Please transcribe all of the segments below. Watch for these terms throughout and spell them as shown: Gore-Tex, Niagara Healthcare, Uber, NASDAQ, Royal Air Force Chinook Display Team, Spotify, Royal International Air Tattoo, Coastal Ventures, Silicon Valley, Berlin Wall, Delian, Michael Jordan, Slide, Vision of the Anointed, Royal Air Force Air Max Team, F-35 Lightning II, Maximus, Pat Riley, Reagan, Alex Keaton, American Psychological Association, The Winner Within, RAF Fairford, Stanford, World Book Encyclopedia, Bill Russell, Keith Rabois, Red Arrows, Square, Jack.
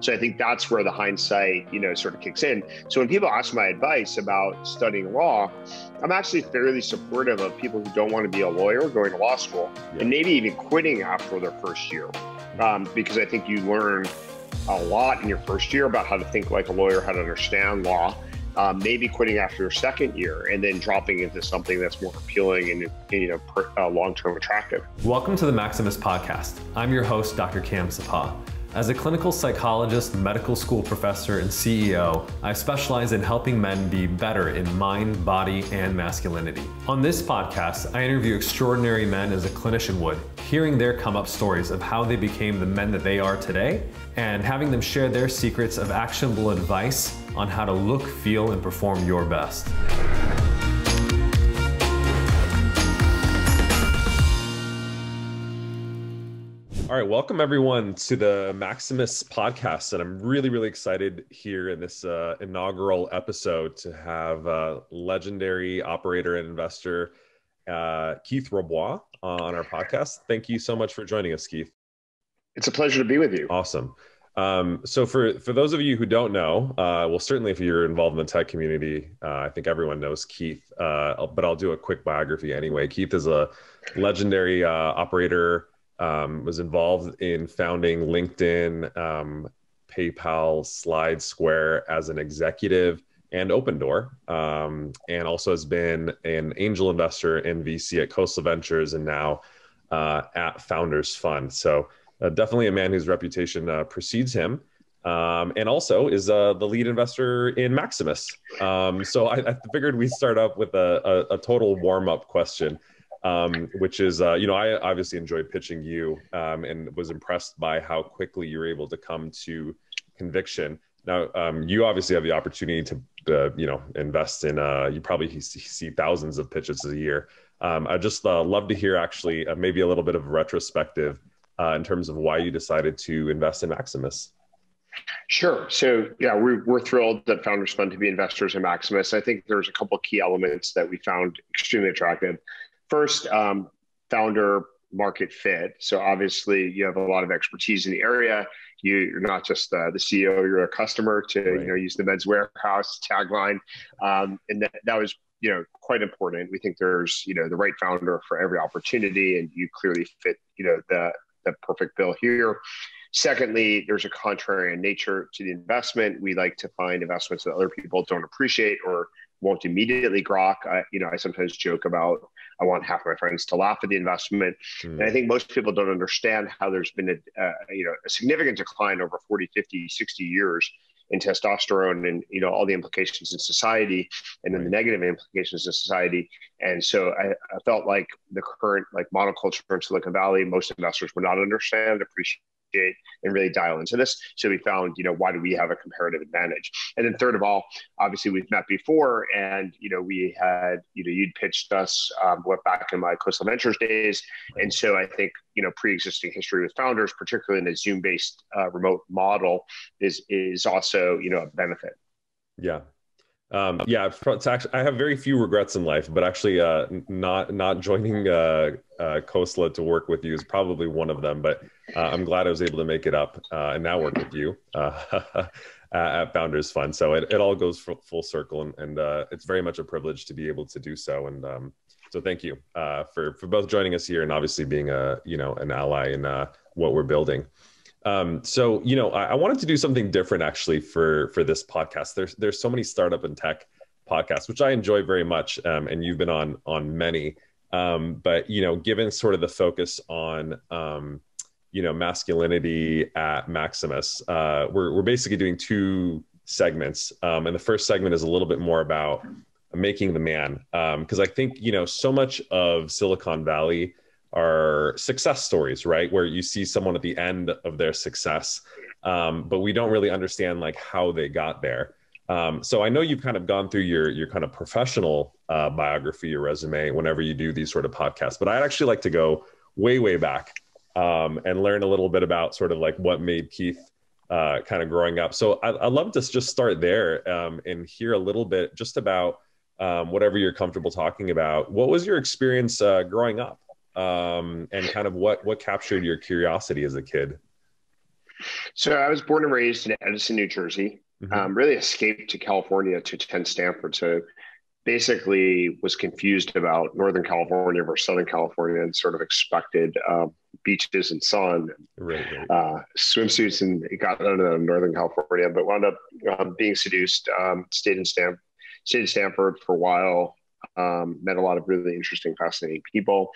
So I think that's where the hindsight, sort of kicks in. So when people ask my advice about studying law, I'm actually fairly supportive of people who don't want to be a lawyer going to law school and maybe even quitting after their first year, because I think you learn a lot in your first year about how to think like a lawyer, how to understand law. Maybe quitting after your second year and then dropping into something that's more appealing and long-term attractive. Welcome to the Maximus Podcast. I'm your host, Dr. Cam Sepah. As a clinical psychologist, medical school professor, and CEO, I specialize in helping men be better in mind, body, and masculinity. On this podcast, I interview extraordinary men as a clinician would, hearing their come-up stories of how they became the men that they are today, and having them share their secrets of actionable advice on how to look, feel, and perform your best. All right, welcome everyone to the Maximus Podcast, and I'm really excited here in this inaugural episode to have legendary operator and investor Keith Rabois on our podcast. Thank you so much for joining us, Keith. It's a pleasure to be with you. Awesome. So for those of you who don't know, well, certainly if you're involved in the tech community, I think everyone knows Keith, but I'll do a quick biography anyway. Keith is a legendary operator. Was involved in founding LinkedIn, PayPal, Slide, Square as an executive, and Open Door, and also has been an angel investor in VC at Coastal Ventures and now at Founders Fund. So definitely a man whose reputation precedes him, and also is the lead investor in Maximus. So I figured we'd start up with a total warm-up question. Which is, I obviously enjoyed pitching you and was impressed by how quickly you were able to come to conviction. Now, you obviously have the opportunity to, invest in, you probably see thousands of pitches a year. I'd just love to hear actually maybe a little bit of retrospective in terms of why you decided to invest in Maximus. Sure. So yeah, we're thrilled that Founders Fund to be investors in Maximus. I think there's a couple of key elements that we found extremely attractive. First, founder market fit. So obviously you have a lot of expertise in the area. You're not just the CEO, you're a customer to use the Men's Warehouse tagline. And that was quite important. We think there's the right founder for every opportunity, and you clearly fit the perfect bill here. Secondly, there's a contrarian nature to the investment. We like to find investments that other people don't appreciate or won't immediately grok. I sometimes joke about I want half my friends to laugh at the investment. And I think most people don't understand how there's been a significant decline over 40, 50, 60 years in testosterone and, all the implications in society and then the negative implications in society. And so I felt like the current monoculture in Silicon Valley, most investors would not understand, appreciate, and really dial into this. So we found, why do we have a comparative advantage? And then third of all, obviously we've met before, and, we had, you'd pitched us went back in my Coastal Ventures days. And so I think, pre-existing history with founders, particularly in a Zoom-based remote model is also, a benefit. Yeah. It's actually, I have very few regrets in life, but actually not joining Coastal to work with you is probably one of them, but I'm glad I was able to make it up and now work with you at Founders Fund. So it all goes full circle, and it's very much a privilege to be able to do so. And so thank you for both joining us here and obviously being an ally in what we're building. So, I wanted to do something different actually for this podcast. There's so many startup and tech podcasts, which I enjoy very much. And you've been on many, but, given sort of the focus on, masculinity at Maximus, we're basically doing two segments. And the first segment is a little bit more about making the man. 'Cause I think, so much of Silicon Valley are success stories, right? Where you see someone at the end of their success, but we don't really understand how they got there. So I know you've kind of gone through your kind of professional biography, your resume, whenever you do these sort of podcasts, but I'd actually like to go way back and learn a little bit about sort of what made Keith kind of growing up. So I'd love to just start there and hear a little bit just about whatever you're comfortable talking about. What was your experience growing up? And kind of what captured your curiosity as a kid? So I was born and raised in Edison, New Jersey, really escaped to California to attend Stanford. So basically was confused about Northern California versus Southern California and sort of expected beaches and sun, swimsuits, and got into Northern California, but wound up being seduced, stayed in Stanford for a while. Met a lot of really interesting, fascinating people,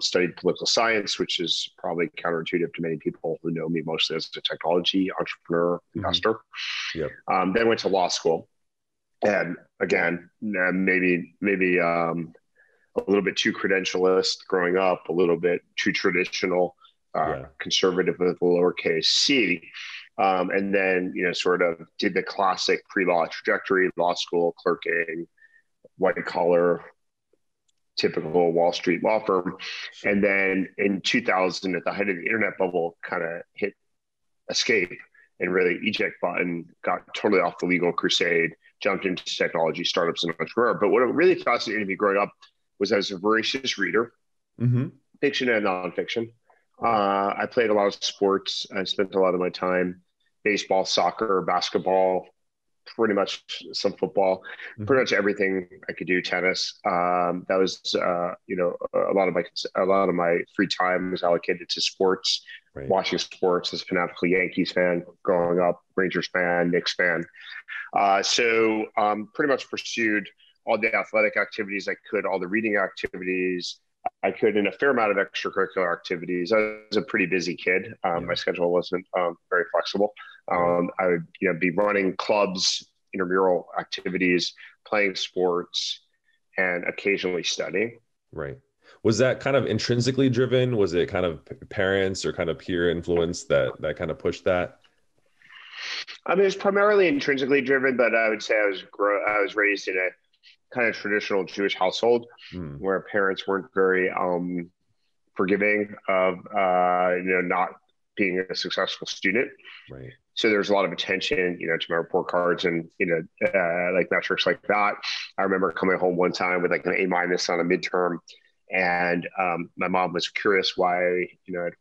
studied political science, which is probably counterintuitive to many people who know me mostly as a technology entrepreneur, investor. Then went to law school. And again, maybe a little bit too credentialist growing up, a little bit too traditional, conservative with a lowercase c. And then, sort of did the classic pre-law trajectory, law school, clerking, white collar, typical Wall Street law firm. And then in 2000, at the height of the internet bubble, kind of hit escape and really eject button, got totally off the legal crusade, jumped into technology, startups, and entrepreneur. But what really fascinated me growing up was I was a voracious reader, fiction and nonfiction. I played a lot of sports. I spent a lot of my time, baseball, soccer, basketball, pretty much some football, pretty much everything I could do, tennis. That was, a lot of my free time was allocated to sports, watching sports as a fanatical Yankees fan growing up, Rangers fan, Knicks fan. So pretty much pursued all the athletic activities I could, all the reading activities I could, and a fair amount of extracurricular activities. I was a pretty busy kid. My schedule wasn't very flexible. I would be running clubs, intramural activities, playing sports, and occasionally studying. Right. Was that kind of intrinsically driven? Was it kind of parents or kind of peer influence that kind of pushed that? I mean, it's primarily intrinsically driven, but I would say I was raised in a kind of traditional Jewish household where parents weren't very forgiving of not being a successful student. Right. So there's a lot of attention, to my report cards and, like metrics like that. I remember coming home one time with like an A- on a midterm, and my mom was curious why, I'd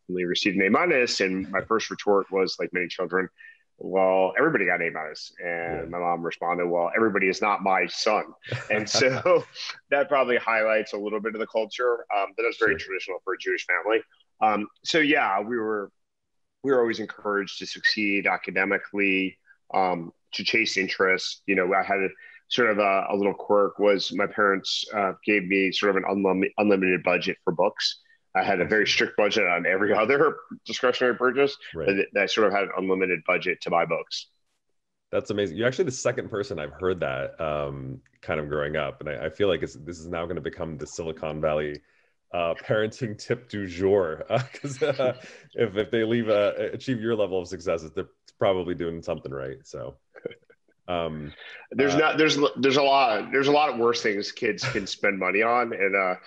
only received an A-, and my first retort was, like many children, well, everybody got A-, and my mom responded, well, everybody is not my son. And so that probably highlights a little bit of the culture that was very traditional for a Jewish family. So yeah, we were always encouraged to succeed academically, to chase interests. I had a little quirk was my parents gave me sort of an unlimited budget for books. I had a very strict budget on every other discretionary purchase, but I sort of had an unlimited budget to buy books. That's amazing. You're actually the second person I've heard that kind of growing up. And I feel like this is now going to become the Silicon Valley parenting tip du jour. Because if they achieve your level of success, they're probably doing something right. So there's a lot of worse things kids can spend money on, and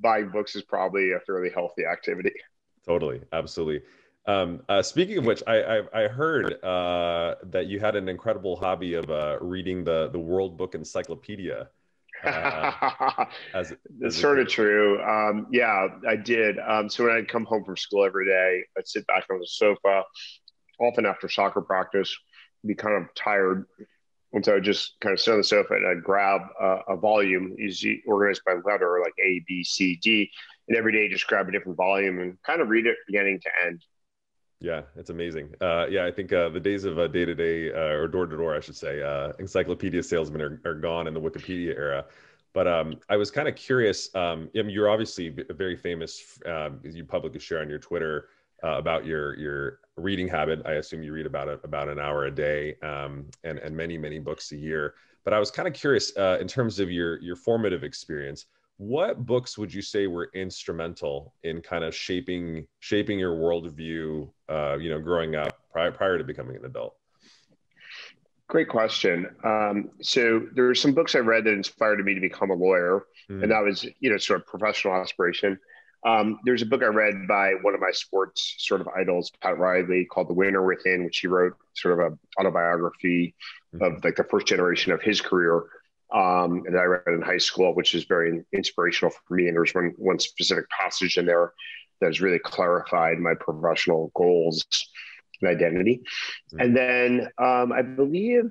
buying books is probably a fairly healthy activity. Totally, absolutely. Speaking of which, I heard that you had an incredible hobby of reading the World Book Encyclopedia. That's sort of true. Yeah, I did. So when I'd come home from school every day, I'd sit back on the sofa, often after soccer practice, be kind of tired. And so I would just kind of sit on the sofa and I'd grab a volume, usually organized by letter, like A, B, C, D, and every day just grab a different volume and kind of read it beginning to end. Yeah, it's amazing. I think the days of day-to-day or door-to-door, I should say, encyclopedia salesmen are gone in the Wikipedia era. But I was kind of curious, you're obviously very famous, you publicly share on your Twitter about your reading habit. I assume you read about an hour a day and many, many books a year. But I was kind of curious in terms of your formative experience, what books would you say were instrumental in kind of shaping your worldview, growing up prior to becoming an adult? Great question. So there were some books I read that inspired me to become a lawyer, and that was, sort of professional aspiration. There's a book I read by one of my sports sort of idols, Pat Riley, called The Winner Within, which he wrote sort of an autobiography of like the first generation of his career. And I read in high school, which is very inspirational for me. And there's one specific passage in there that has really clarified my professional goals and identity. Mm-hmm. And then I believe, I'm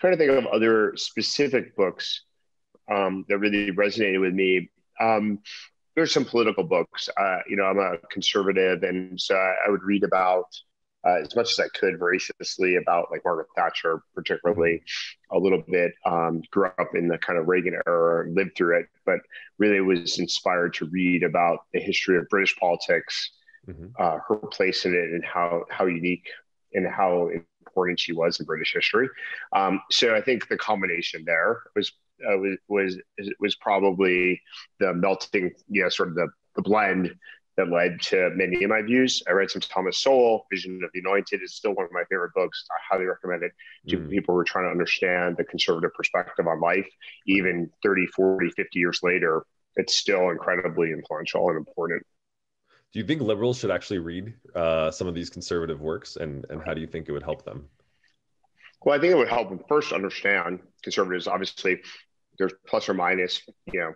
trying to think of other specific books that really resonated with me. There's some political books. I'm a conservative, and so I would read about as much as I could voraciously about like Margaret Thatcher, particularly a little bit. Grew up in the kind of Reagan era, lived through it, but really was inspired to read about the history of British politics, her place in it, and how unique and how important she was in British history. So I think the combination there was probably the melting, sort of the blend that led to many of my views. I read some Thomas Sowell, Vision of the Anointed is still one of my favorite books. I highly recommend it to people who are trying to understand the conservative perspective on life. Even 30, 40, 50 years later, it's still incredibly influential and important. Do you think liberals should actually read some of these conservative works, and how do you think it would help them? Well, I think it would help them first understand conservatives. Obviously, there's plus or minus, 40%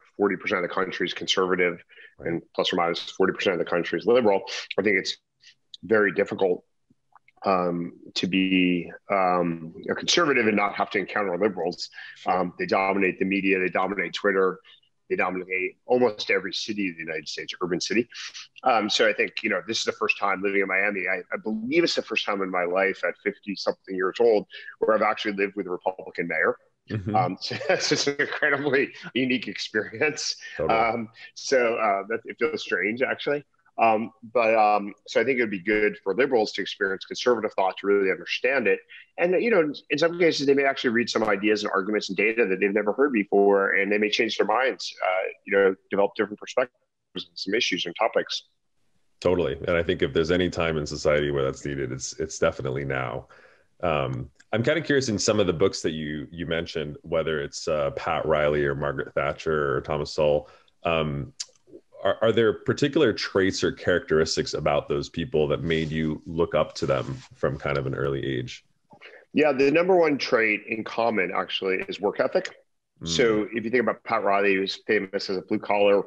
of the country is conservative, right, and plus or minus 40% of the country is liberal. I think it's very difficult to be a conservative and not have to encounter liberals. They dominate the media. They dominate Twitter. They dominate almost every city of the United States, urban city. So I think, this is the first time living in Miami. I believe it's the first time in my life at 50-something years old where I've actually lived with a Republican mayor. So that's just an incredibly unique experience. Totally. It feels strange, actually. So I think it would be good for liberals to experience conservative thought, to really understand it. And, in some cases, they may actually read some ideas and arguments and data that they've never heard before, and they may change their minds, develop different perspectives on some issues and topics. Totally. And I think if there's any time in society where that's needed, it's definitely now. I'm kind of curious, in some of the books that you mentioned, whether it's Pat Riley or Margaret Thatcher or Thomas Sowell, are there particular traits or characteristics about those people that made you look up to them from kind of an early age? Yeah, the number one trait in common actually is work ethic. So if you think about Pat Riley, who's famous as a blue collar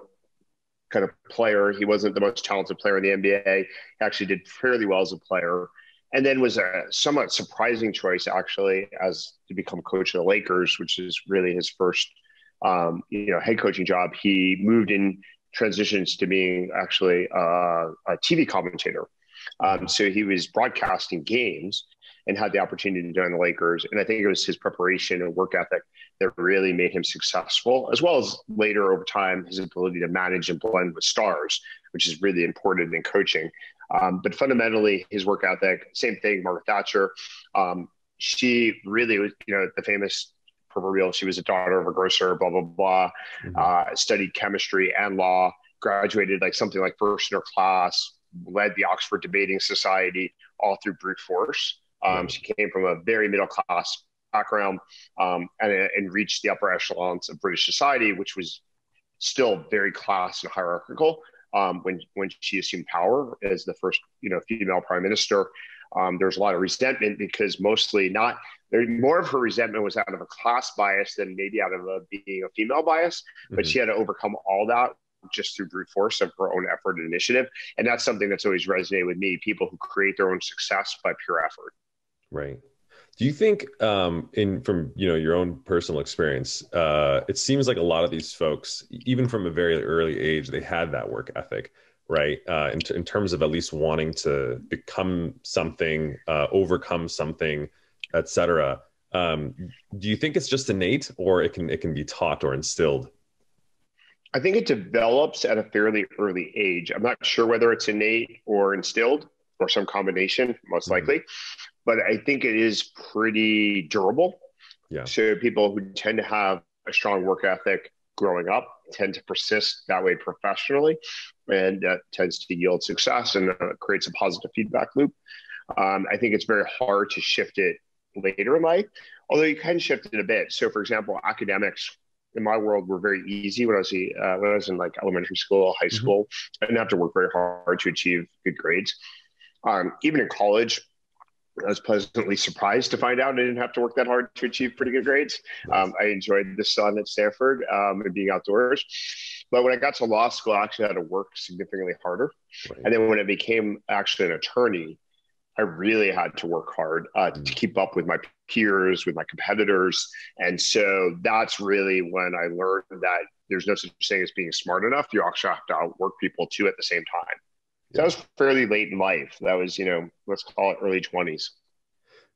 kind of player, he wasn't the most talented player in the NBA. He actually did fairly well as a player, and then was a somewhat surprising choice actually as to become coach of the Lakers, which is really his first head coaching job. He moved in, transitions to being actually a TV commentator. So he was broadcasting games and had the opportunity to join the Lakers. And I think it was his preparation and work ethic that really made him successful, as well as later over time, his ability to manage and blend with stars, which is really important in coaching. But fundamentally, his work ethic, same thing, Margaret Thatcher. She really was, the famous proverbial, she was a daughter of a grocer, blah, blah, blah, studied chemistry and law, graduated something first in her class, led the Oxford Debating Society, all through brute force. She came from a very middle-class background and reached the upper echelons of British society, which was still very class and hierarchical when she assumed power as the first female prime minister. There's a lot of resentment because more of her resentment was out of a class bias than maybe out of being a female bias, but she had to overcome all that just through brute force of her own effort and initiative. And that's something that's always resonated with me, people who create their own success by pure effort. Right. Do you think from your own personal experience, it seems like a lot of these folks, even from a very early age, they had that work ethic, right? In terms of at least wanting to become something, overcome something, et cetera. Do you think it's just innate, or it can be taught or instilled? I think it develops at a fairly early age. I'm not sure whether it's innate or instilled or some combination, most likely, but I think it is pretty durable. Yeah. So people who tend to have a strong work ethic growing up tend to persist that way professionally, and that tends to yield success and creates a positive feedback loop. I think it's very hard to shift it later in life, although you can shift it a bit. So, for example, academics in my world were very easy when I was in elementary school, high school. I didn't have to work very hard to achieve good grades. Even in college, I was pleasantly surprised to find out I didn't have to work that hard to achieve pretty good grades. I enjoyed the sun at Stanford and being outdoors. But when I got to law school, I actually had to work significantly harder. Right. And then when I became actually an attorney, I really had to work hard to keep up with my peers, with my competitors. And so that's really when I learned that there's no such thing as being smart enough. You actually have to outwork people too at the same time. So that was fairly late in life. That was, you know, let's call it early 20s.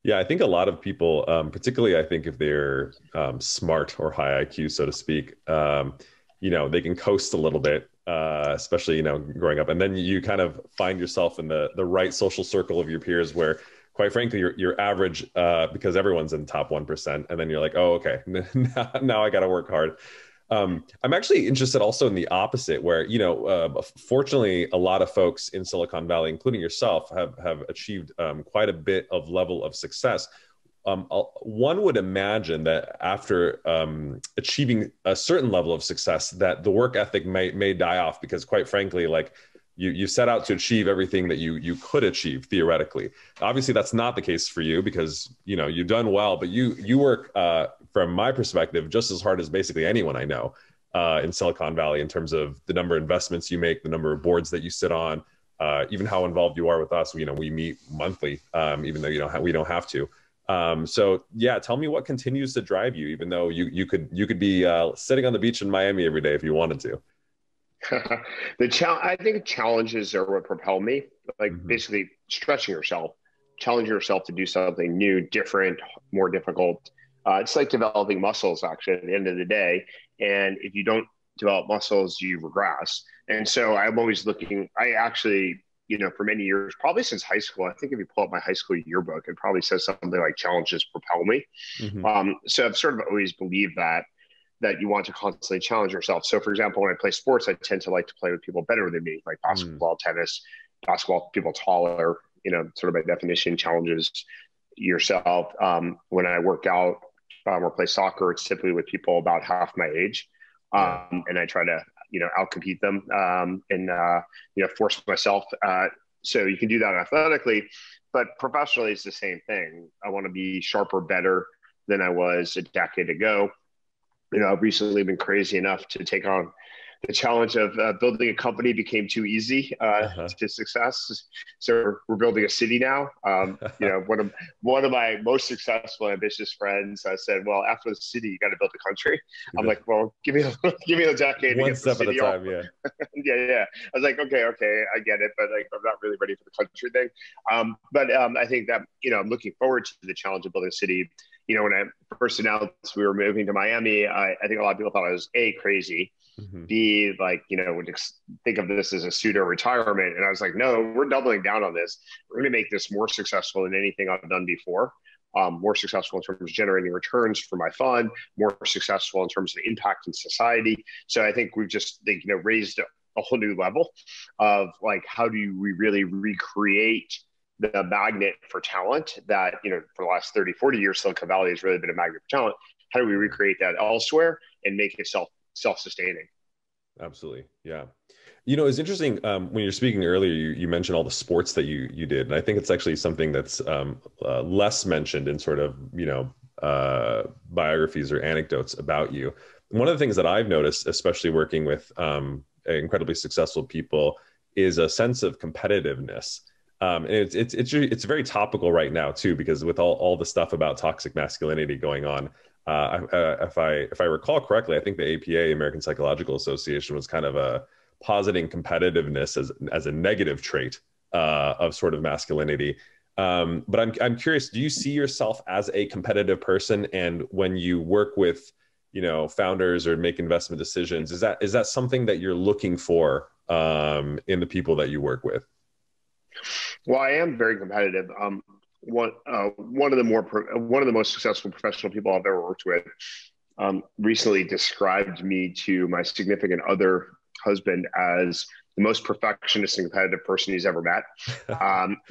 Yeah, I think a lot of people, particularly I think if they're smart or high IQ, so to speak, you know, they can coast a little bit, especially, you know, growing up. And then you kind of find yourself in the right social circle of your peers where, quite frankly, you're average because everyone's in the top 1%. And then you're like, oh, okay, now I got to work hard. I'm actually interested also in the opposite where, you know, fortunately, a lot of folks in Silicon Valley, including yourself, have achieved quite a bit of level of success. One would imagine that after achieving a certain level of success, that the work ethic may die off because, quite frankly, like you set out to achieve everything that you could achieve theoretically. Obviously, that's not the case for you because, you know, you've done well, but you work from my perspective just as hard as basically anyone I know in Silicon Valley in terms of the number of investments you make, the number of boards that you sit on, even how involved you are with us. You know, we meet monthly, even though we don't have to. So yeah, tell me what continues to drive you, even though you could be sitting on the beach in Miami every day if you wanted to. I think challenges are what propel me, like basically stretching yourself, challenging yourself to do something new, different, more difficult. It's like developing muscles actually at the end of the day. And if you don't develop muscles, you regress. And so I'm always looking, I actually, you know, for many years, probably since high school, I think if you pull up my high school yearbook, it probably says something like challenges propel me. So I've sort of always believed that you want to constantly challenge yourself. So for example, when I play sports, I tend to like to play with people better than me, like basketball, tennis, basketball, people taller, you know, sort of by definition, challenges yourself. When I work out or play soccer, it's typically with people about half my age. And I try to, you know, outcompete them and, you know, force myself. So you can do that athletically, but professionally it's the same thing. I want to be sharper, better than I was a decade ago. You know, I've recently been crazy enough to take on the challenge of building a company became too easy to success. So we're building a city now. You know, one of my most successful ambitious friends, I said, well, after the city, you got to build the country. I'm like, well, give me a decade. One step at a time, yeah. Yeah. I was like, okay, I get it. But like, I'm not really ready for the country thing. But I think that, you know, I'm looking forward to the challenge of building a city. You know, when I first announced we were moving to Miami, I think a lot of people thought I was A, crazy, B, like, you know, would think of this as a pseudo retirement. And I was like, no, we're doubling down on this. We're going to make this more successful than anything I've done before, more successful in terms of generating returns for my fund, more successful in terms of the impact in society. So I think we've just, you know, raised a whole new level of like, how do we really recreate the magnet for talent that, you know, for the last 30, 40 years, Silicon Valley has really been a magnet for talent. How do we recreate that elsewhere and make it self-sustaining? Absolutely. Yeah. You know, it's interesting when you're speaking earlier, you mentioned all the sports that you did. And I think it's actually something that's less mentioned in sort of, you know, biographies or anecdotes about you. One of the things that I've noticed, especially working with incredibly successful people, is a sense of competitiveness. And it's very topical right now too, because with all the stuff about toxic masculinity going on, if I recall correctly, I think the APA, American Psychological Association, was kind of positing competitiveness as a negative trait of sort of masculinity. But I'm curious, do you see yourself as a competitive person? And when you work with, you know, founders or make investment decisions, is that something that you're looking for in the people that you work with? Well, I am very competitive. One of the most successful professional people I've ever worked with recently described me to my significant other husband as the most perfectionist and competitive person he's ever met.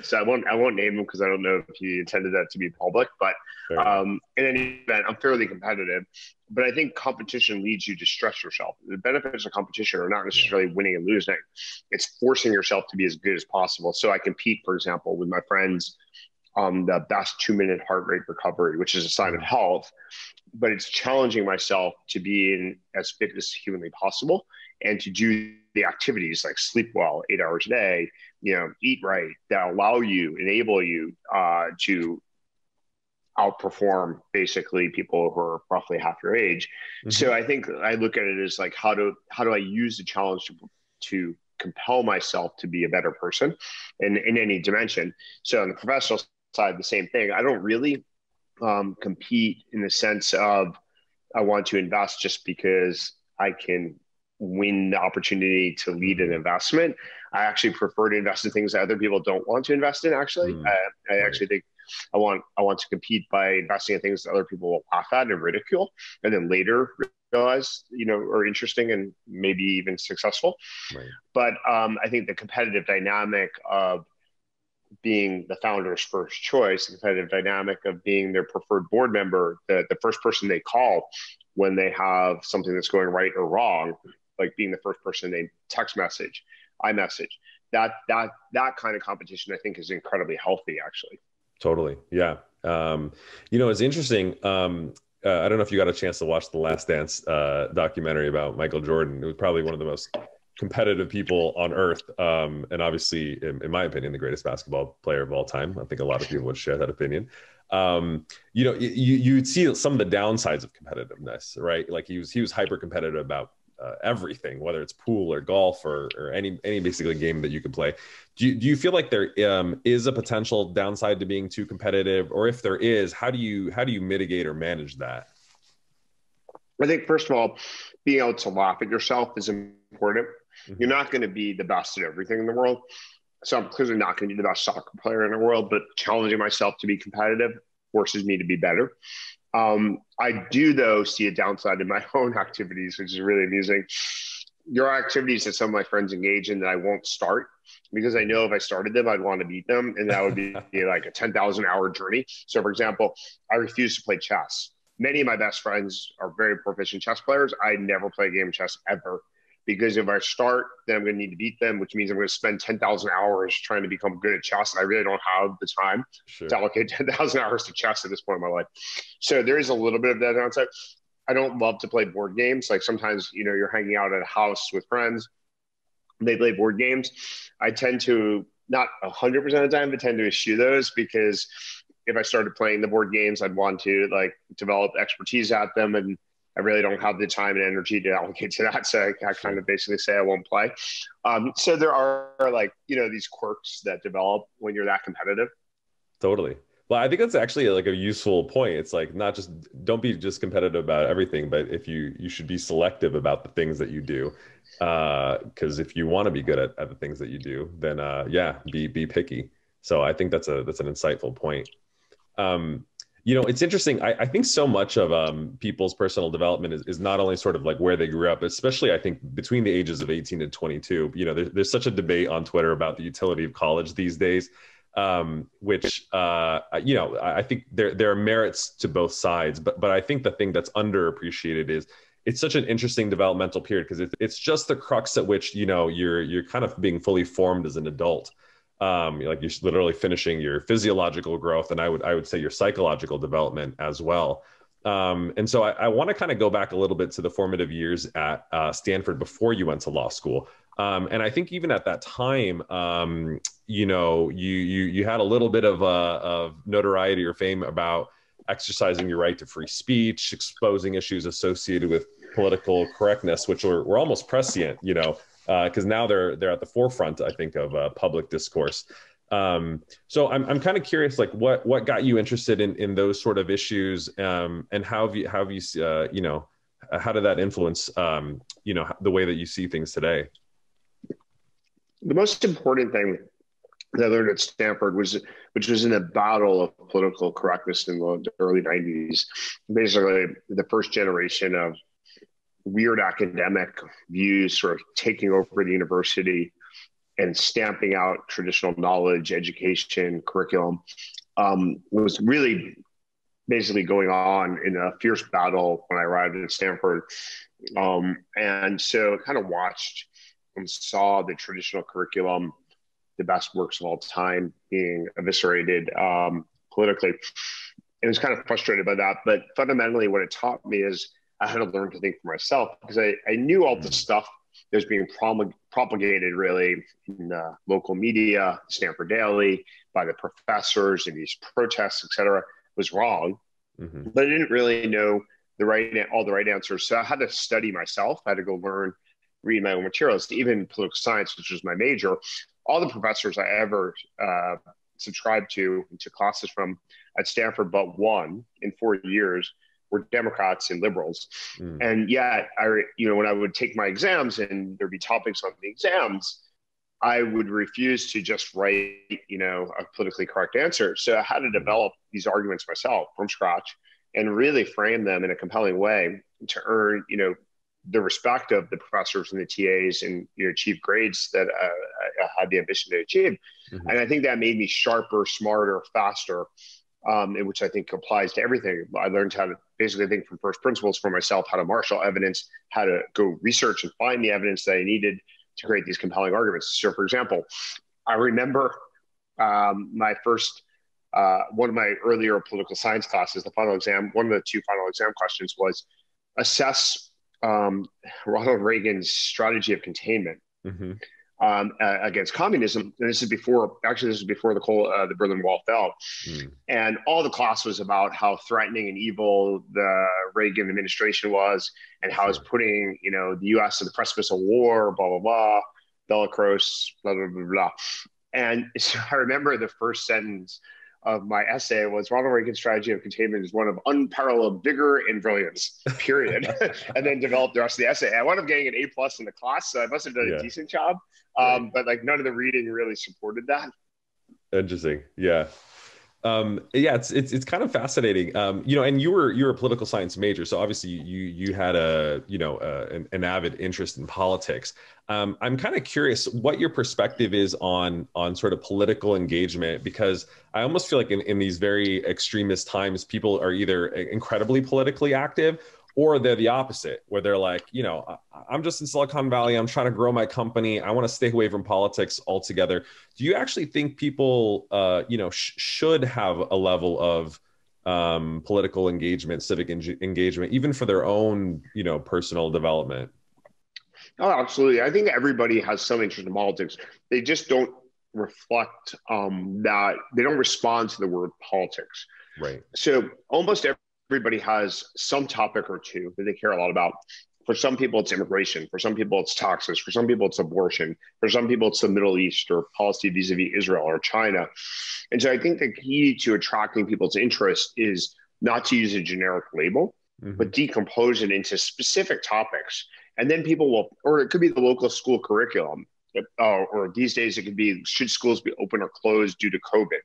So I won't name him because I don't know if he intended that to be public. But in any event, I'm fairly competitive. But I think competition leads you to stress yourself. The benefits of competition are not necessarily winning and losing. It's forcing yourself to be as good as possible. So I compete, for example, with my friends on the best 2-minute heart rate recovery, which is a sign of health. But it's challenging myself to be in as fit as humanly possible and to do the activities like sleep well, 8 hours a day, eat right, that allow you, enable you to outperform basically people who are roughly half your age. Mm-hmm. So I think I look at it as like, how do I use the challenge to compel myself to be a better person in any dimension? So on the professional side, the same thing. I don't really compete in the sense of I want to invest just because I can win the opportunity to lead an investment. I actually prefer to invest in things that other people don't want to invest in. Actually, I actually think I want to compete by investing in things that other people will laugh at and ridicule, and then later realize, are interesting and maybe even successful. Right. But I think the competitive dynamic of being the founder's first choice, the competitive dynamic of being their preferred board member, the first person they call when they have something that's going right or wrong, like being the first person they text message, iMessage, that kind of competition, I think, is incredibly healthy, actually. Totally. Yeah. It's interesting. I don't know if you got a chance to watch the Last Dance documentary about Michael Jordan. It was probably one of the most competitive people on earth. And obviously, in my opinion, the greatest basketball player of all time. I think a lot of people would share that opinion. You'd see some of the downsides of competitiveness, right? Like he was hyper competitive about everything, whether it's pool or golf or any basically game that you could play. Do you feel like there is a potential downside to being too competitive, or if there is, how do you mitigate or manage that? I think, first of all, being able to laugh at yourself is important. Mm-hmm. You're not going to be the best at everything in the world, so I'm clearly not going to be the best soccer player in the world. But challenging myself to be competitive forces me to be better. I do, though, see a downside in my own activities, which is really amusing. There are activities that some of my friends engage in that I won't start because I know if I started them, I'd want to beat them. And that would be like a 10,000 hour journey. So, for example, I refuse to play chess. Many of my best friends are very proficient chess players. I never play a game of chess ever, because if I start, then I'm going to need to beat them, which means I'm going to spend 10,000 hours trying to become good at chess. I really don't have the time to allocate 10,000 hours to chess at this point in my life. So there is a little bit of that downside. I don't love to play board games. Like sometimes, you're hanging out at a house with friends, they play board games. I tend to, not 100% of the time, but tend to eschew those, because if I started playing the board games, I'd want to develop expertise at them, and I really don't have the time and energy to allocate to that. So I kind of basically say I won't play. So there are these quirks that develop when you're that competitive. Totally. Well, I think that's actually a useful point. It's not just, don't be just competitive about everything, but if you should be selective about the things that you do. Cause if you want to be good at the things that you do, then be picky. So I think that's an insightful point. It's interesting. I think so much of people's personal development is not only sort of where they grew up, especially I think between the ages of 18 and 22. There's such a debate on Twitter about the utility of college these days, which I think there are merits to both sides. But I think the thing that's underappreciated is it's such an interesting developmental period, because it's just the crux at which you're kind of being fully formed as an adult. You're literally finishing your physiological growth, and I would say your psychological development as well. And so I want to kind of go back a little bit to the formative years at Stanford before you went to law school. And I think even at that time, you had a little bit of notoriety or fame about exercising your right to free speech, exposing issues associated with political correctness, which were almost prescient, because now they're at the forefront, I think, of public discourse. So I'm kind of curious, what got you interested in those sort of issues, and how did that influence the way that you see things today? The most important thing that I learned at Stanford which was in the battle of political correctness in the early 90s. Basically, the first generation of weird academic views sort of taking over the university and stamping out traditional knowledge, education, curriculum, was really basically going on in a fierce battle when I arrived at Stanford. And so I kind of watched and saw the traditional curriculum, the best works of all time, being eviscerated politically. And I was kind of frustrated by that. But fundamentally, what it taught me is I had to learn to think for myself, because I knew all the stuff there's being propagated really in local media, Stanford Daily, by the professors and these protests, et cetera, was wrong. Mm-hmm. But I didn't really know all the right answers. So I had to study myself. I had to go read my own materials, even political science, which was my major. All the professors I ever subscribed to and took classes from at Stanford, but one in 4 years, were Democrats and liberals. Mm. And yet, when I would take my exams and there'd be topics on the exams, I would refuse to just write, a politically correct answer. So I had to develop these arguments myself from scratch and really frame them in a compelling way to earn, the respect of the professors and the TAs and achieve grades that I had the ambition to achieve. Mm-hmm. And I think that made me sharper, smarter, faster, which I think applies to everything. I learned how to basically think from first principles for myself, how to marshal evidence, how to go research and find the evidence that I needed to create these compelling arguments. So for example, I remember my first, one of my earlier political science classes, the final exam, one of the two final exam questions was assess Ronald Reagan's strategy of containment. Mm-hmm. Against communism. And this is before the Berlin Wall fell. Mm. And all the class was about how threatening and evil the Reagan administration was and how it's putting, the US to the precipice of war, blah, blah, blah, bellicose, blah, blah, blah, blah. And so I remember the first sentence of my essay was Ronald Reagan's strategy of containment is one of unparalleled vigor and brilliance, period. And then developed the rest of the essay. I wound up getting an A+ in the class, so I must have done a decent job. Right. But none of the reading really supported that. Interesting. Yeah. It's kind of fascinating. And you're a political science major, so obviously you had an avid interest in politics. I'm kind of curious what your perspective is on sort of political engagement, because I almost feel like in these very extremist times, people are either incredibly politically active or they're the opposite, where they're like, I'm just in Silicon Valley. I'm trying to grow my company. I want to stay away from politics altogether. Do you actually think people, should have a level of political engagement, civic engagement, even for their own, personal development? Oh, absolutely. I think everybody has some interest in politics. They just don't reflect that. They don't respond to the word politics. Right. So almost everybody has some topic or two that they care a lot about. For some people, it's immigration. For some people, it's taxes. For some people, it's abortion. For some people, it's the Middle East or policy vis-a-vis Israel or China. And so I think the key to attracting people's interest is not to use a generic label, mm-hmm. but decompose it into specific topics. And then people or it could be the local school curriculum, or these days it could be, should schools be open or closed due to COVID?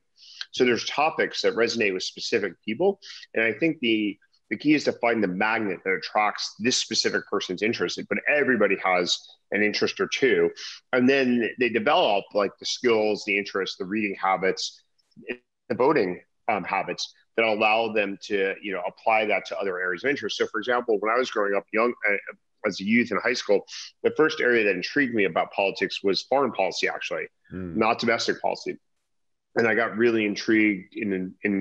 So there's topics that resonate with specific people. And I think the key is to find the magnet that attracts this specific person's interest. But everybody has an interest or two. And then they develop the skills, the interests, the reading habits, the voting habits that allow them to apply that to other areas of interest. So for example, when I was growing up as a youth in high school, the first area that intrigued me about politics was foreign policy, actually, not domestic policy. And I got really intrigued and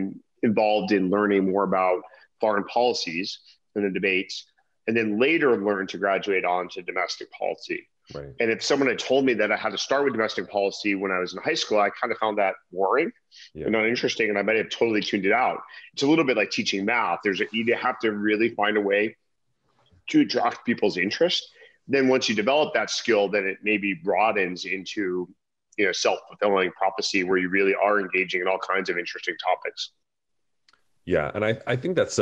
involved in learning more about foreign policies and the debates, and then later learned to graduate on to domestic policy. Right. And if someone had told me that I had to start with domestic policy when I was in high school, I kind of found that boring and not interesting, and I might have totally tuned it out. It's a little bit like teaching math. You have to really find a way to attract people's interest. Then once you develop that skill, then it maybe broadens into self-fulfilling prophecy where you really are engaging in all kinds of interesting topics. Yeah. And I think that's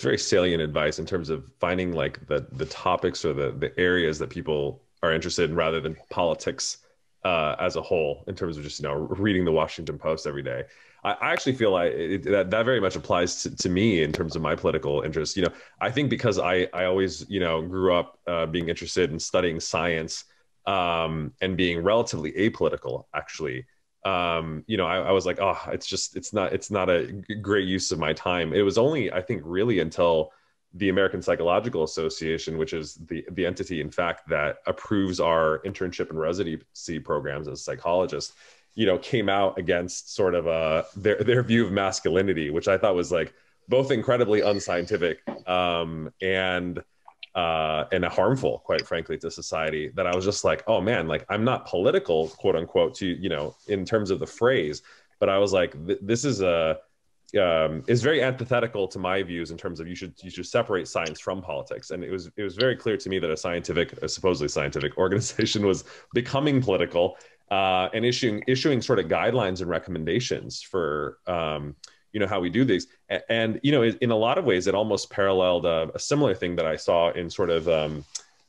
very salient advice in terms of finding the topics or the areas that people are interested in, rather than politics as a whole, in terms of just, reading the Washington Post every day. I actually feel like that very much applies to me in terms of my political interests. I think because I always, grew up being interested in studying science, and being relatively apolitical, actually, I was like, oh, it's not a great use of my time. It was only, I think, really until the American Psychological Association, which is the entity, in fact, that approves our internship and residency programs as psychologists, came out against sort of their view of masculinity, which I thought was both incredibly unscientific, and and harmful, quite frankly, to society, that I was just like, oh man, like I'm not political, quote unquote, to, you know, in terms of the phrase, but I was like, this is a, is very antithetical to my views in terms of you should separate science from politics. And it was very clear to me that a supposedly scientific organization was becoming political, and issuing sort of guidelines and recommendations for, you know, how we do these. And, you know, in a lot of ways, it almost paralleled a similar thing that I saw in sort of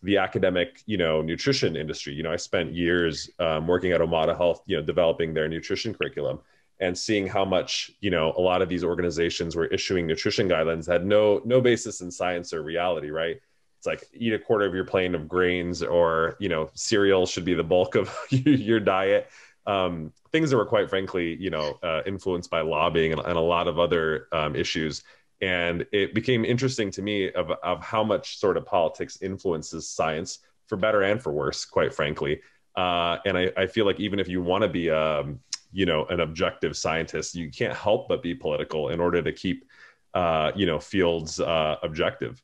the academic, you know, nutrition industry. You know, I spent years working at Omada Health, you know, developing their nutrition curriculum and seeing how much, you know, a lot of these organizations were issuing nutrition guidelines that had no basis in science or reality, right? It's like, eat a quarter of your plane of grains, or, you know, cereal should be the bulk of your diet. Things that were, quite frankly, you know, influenced by lobbying and a lot of other issues. And it became interesting to me of how much sort of politics influences science, for better and for worse, quite frankly. And I feel like even if you want to be, you know, an objective scientist, you can't help but be political in order to keep, you know, fields objective.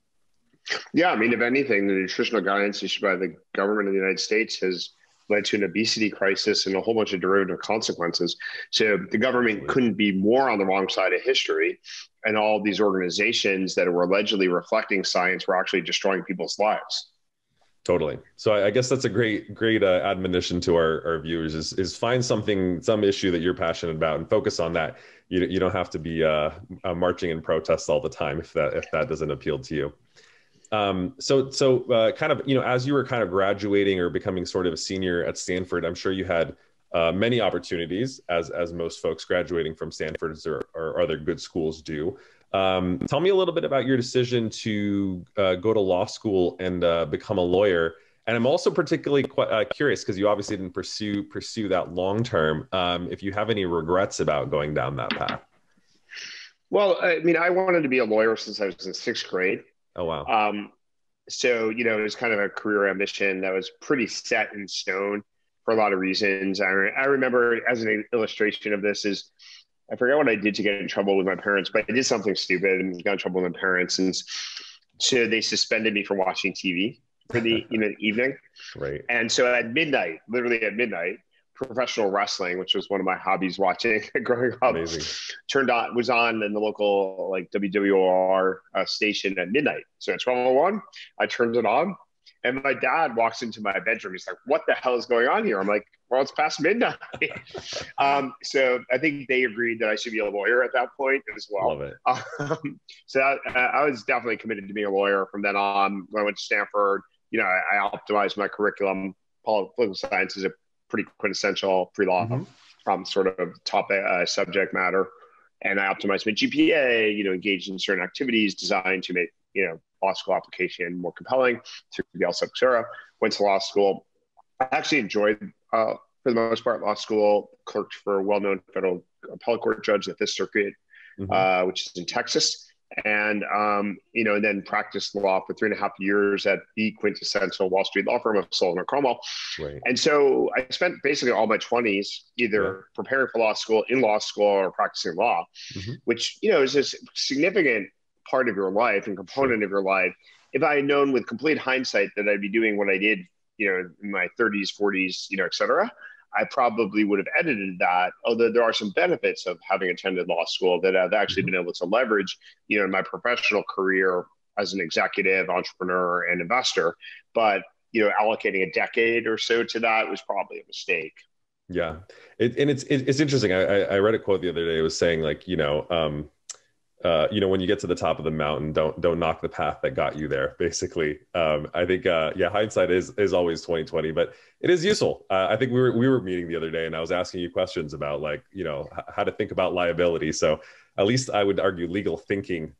Yeah, I mean, if anything, the nutritional guidance issued by the government of the United States has led to an obesity crisis and a whole bunch of derivative consequences. So the government couldn't be more on the wrong side of history. And all these organizations that were allegedly reflecting science were actually destroying people's lives. Totally. So I guess that's a great admonition to our viewers is find some issue that you're passionate about and focus on that. You don't have to be marching in protests all the time if that doesn't appeal to you. So kind of, you know, as you were kind of graduating or becoming sort of a senior at Stanford, I'm sure you had many opportunities, as most folks graduating from Stanford or other good schools do. Tell me a little bit about your decision to go to law school and become a lawyer. And I'm also particularly curious, because you obviously didn't pursue that long term, if you have any regrets about going down that path. Well, I mean, I wanted to be a lawyer since I was in sixth grade. Oh, wow. So, you know, it was kind of a career ambition that was pretty set in stone for a lot of reasons. I remember, as an illustration of this, is I forgot what I did to get in trouble with my parents, but I did something stupid and got in trouble with my parents. And so they suspended me for watching TV for the, you know, the evening. Right. And so at midnight, literally at midnight, professional wrestling, which was one of my hobbies watching growing up, was on in the local, like, WWR station at midnight. So at 12:01, I turned it on, and my dad walks into my bedroom. He's like, "What the hell is going on here?" I'm like, "Well, it's past midnight." So I think they agreed that I should be a lawyer at that point as well. Love it. So I was definitely committed to being a lawyer from then on. When I went to Stanford, you know, I optimized my curriculum. Political science is a pretty quintessential pre-law sort of topic, subject matter. And I optimized my GPA, you know, engaged in certain activities designed to make, you know, law school application more compelling. Took the LSAP Xura, went to law school. I actually enjoyed, for the most part, law school, clerked for a well-known federal appellate court judge at this circuit, which is in Texas. And, you know, then practiced law for 3.5 years at the quintessential Wall Street law firm of Sullivan & Cromwell. Right. And so I spent basically all my 20s either preparing for law school, or practicing law, which, you know, is a significant part of your life and component of your life. If I had known with complete hindsight that I'd be doing what I did, you know, in my 30s, 40s, you know, et cetera, I probably would have edited that, although there are some benefits of having attended law school that I've actually been able to leverage, you know, in my professional career as an executive, entrepreneur, and investor. But, you know, allocating a decade or so to that was probably a mistake. Yeah. It's interesting. I read a quote the other day. It was saying, like, you know, when you get to the top of the mountain, don't knock the path that got you there, basically. I think, yeah, hindsight is always 20/20, but it is useful. I think we were meeting the other day, and I was asking you questions about, like, you know, how to think about liability. So at least I would argue legal thinking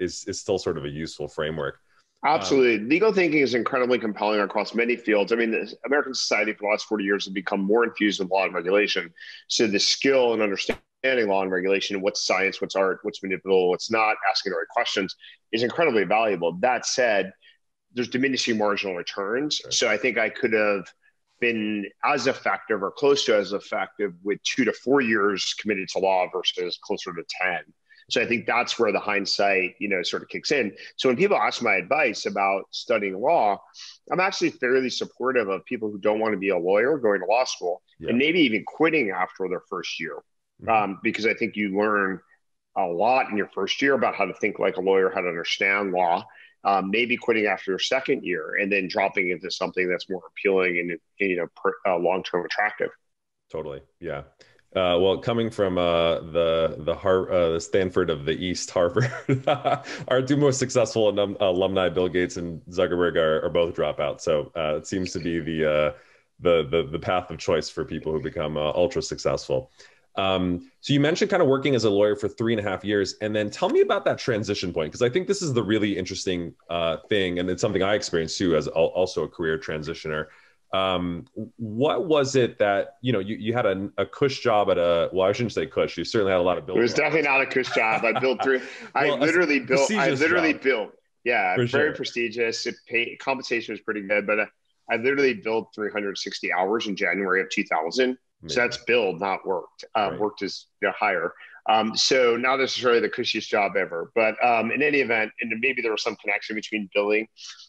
is still sort of a useful framework. Absolutely. Legal thinking is incredibly compelling across many fields. I mean, the American society for the last 40 years has become more infused with law and regulation. So the skill and understanding law and regulation, what's science, what's art, what's manipulable, what's not, asking the right questions, is incredibly valuable. That said, there's diminishing marginal returns. Right. So I think I could have been as effective or close to as effective with 2 to 4 years committed to law versus closer to 10. So I think that's where the hindsight, sort of kicks in. So when people ask my advice about studying law, I'm actually fairly supportive of people who don't want to be a lawyer going to law school and maybe even quitting after their first year, because I think you learn a lot in your first year about how to think like a lawyer, how to understand law. Maybe quitting after your second year and then dropping into something that's more appealing and long-term attractive. Totally, yeah. Well, coming from the Stanford of the East, Harvard, our two most successful alumni, Bill Gates and Zuckerberg, are both dropouts. So it seems to be the path of choice for people who become ultra successful. So you mentioned kind of working as a lawyer for 3.5 years, and then tell me about that transition point, because I think this is the really interesting thing, and it's something I experienced too as also a career transitioner. What was it that, you had a cush job at well, I shouldn't say cush. You certainly had a lot of building. It was definitely not a cush job. I literally built. Yeah. Very prestigious. Compensation was pretty good, but I literally billed 360 hours in January of 2000. So that's billed, not worked. Worked is higher. So not necessarily the cushiest job ever, but in any event, and maybe there was some connection between billing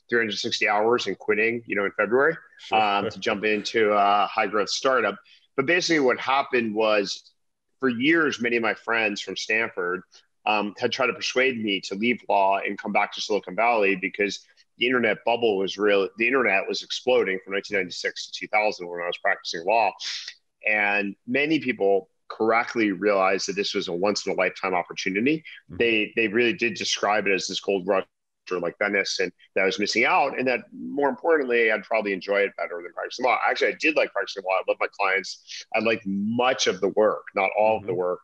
360 hours and quitting, in February to jump into a high growth startup. But basically what happened was for years, many of my friends from Stanford had tried to persuade me to leave law and come back to Silicon Valley because the internet bubble was real. The internet was exploding from 1996 to 2000 when I was practicing law. And many people correctly realized that this was a once-in-a-lifetime opportunity. Mm-hmm. They really did describe it as this gold rush or like Venice, and that I was missing out. And that, more importantly, I'd probably enjoy it better than practicing law. Actually, I did like practicing law. I loved my clients. I liked much of the work, not all of the work,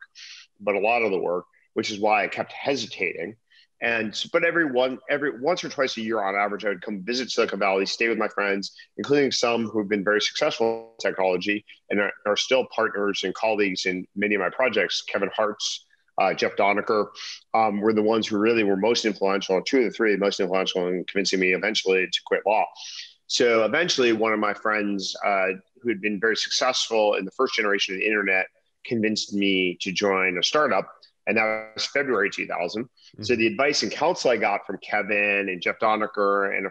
but a lot of the work, which is why I kept hesitating. But every once or twice a year on average, I would come visit Silicon Valley, stay with my friends, including some who've been very successful in technology and are still partners and colleagues in many of my projects. Kevin Hart's, Jeff Donaker were the ones who really were most influential, two of the three most influential in convincing me eventually to quit law. So eventually one of my friends who had been very successful in the first generation of the internet convinced me to join a startup. And that was February 2000. Mm-hmm. So the advice and counsel I got from Kevin and Jeff Donaker and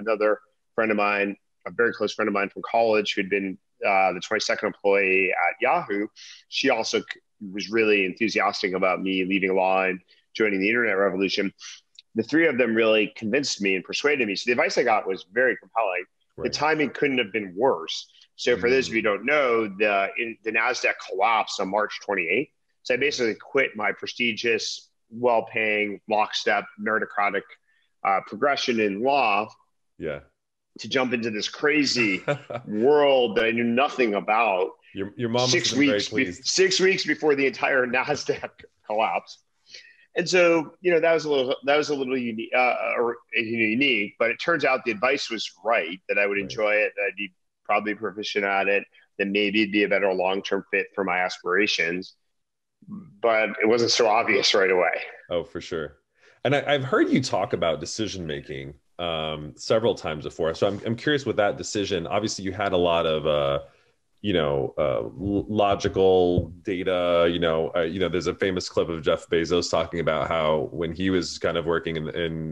another friend of mine, a very close friend of mine from college who'd been the 22nd employee at Yahoo. She also was really enthusiastic about me leaving law and joining the internet revolution. The three of them really convinced me and persuaded me. So the advice I got was very compelling. Right. The timing couldn't have been worse. So for those of you who don't know, the NASDAQ collapsed on March 28th. So I basically quit my prestigious, well-paying, lockstep, meritocratic progression in law to jump into this crazy world that I knew nothing about. Your mom 6 weeks 6 weeks before the entire NASDAQ collapsed. And so, that was a little unique, but it turns out the advice was right, that I would enjoy it, that I'd be probably proficient at it, that maybe it'd be a better long-term fit for my aspirations. But it wasn't so obvious right away. Oh, for sure. And I've heard you talk about decision-making several times before. So I'm curious with that decision, obviously you had a lot of, logical data, there's a famous clip of Jeff Bezos talking about how when he was kind of working in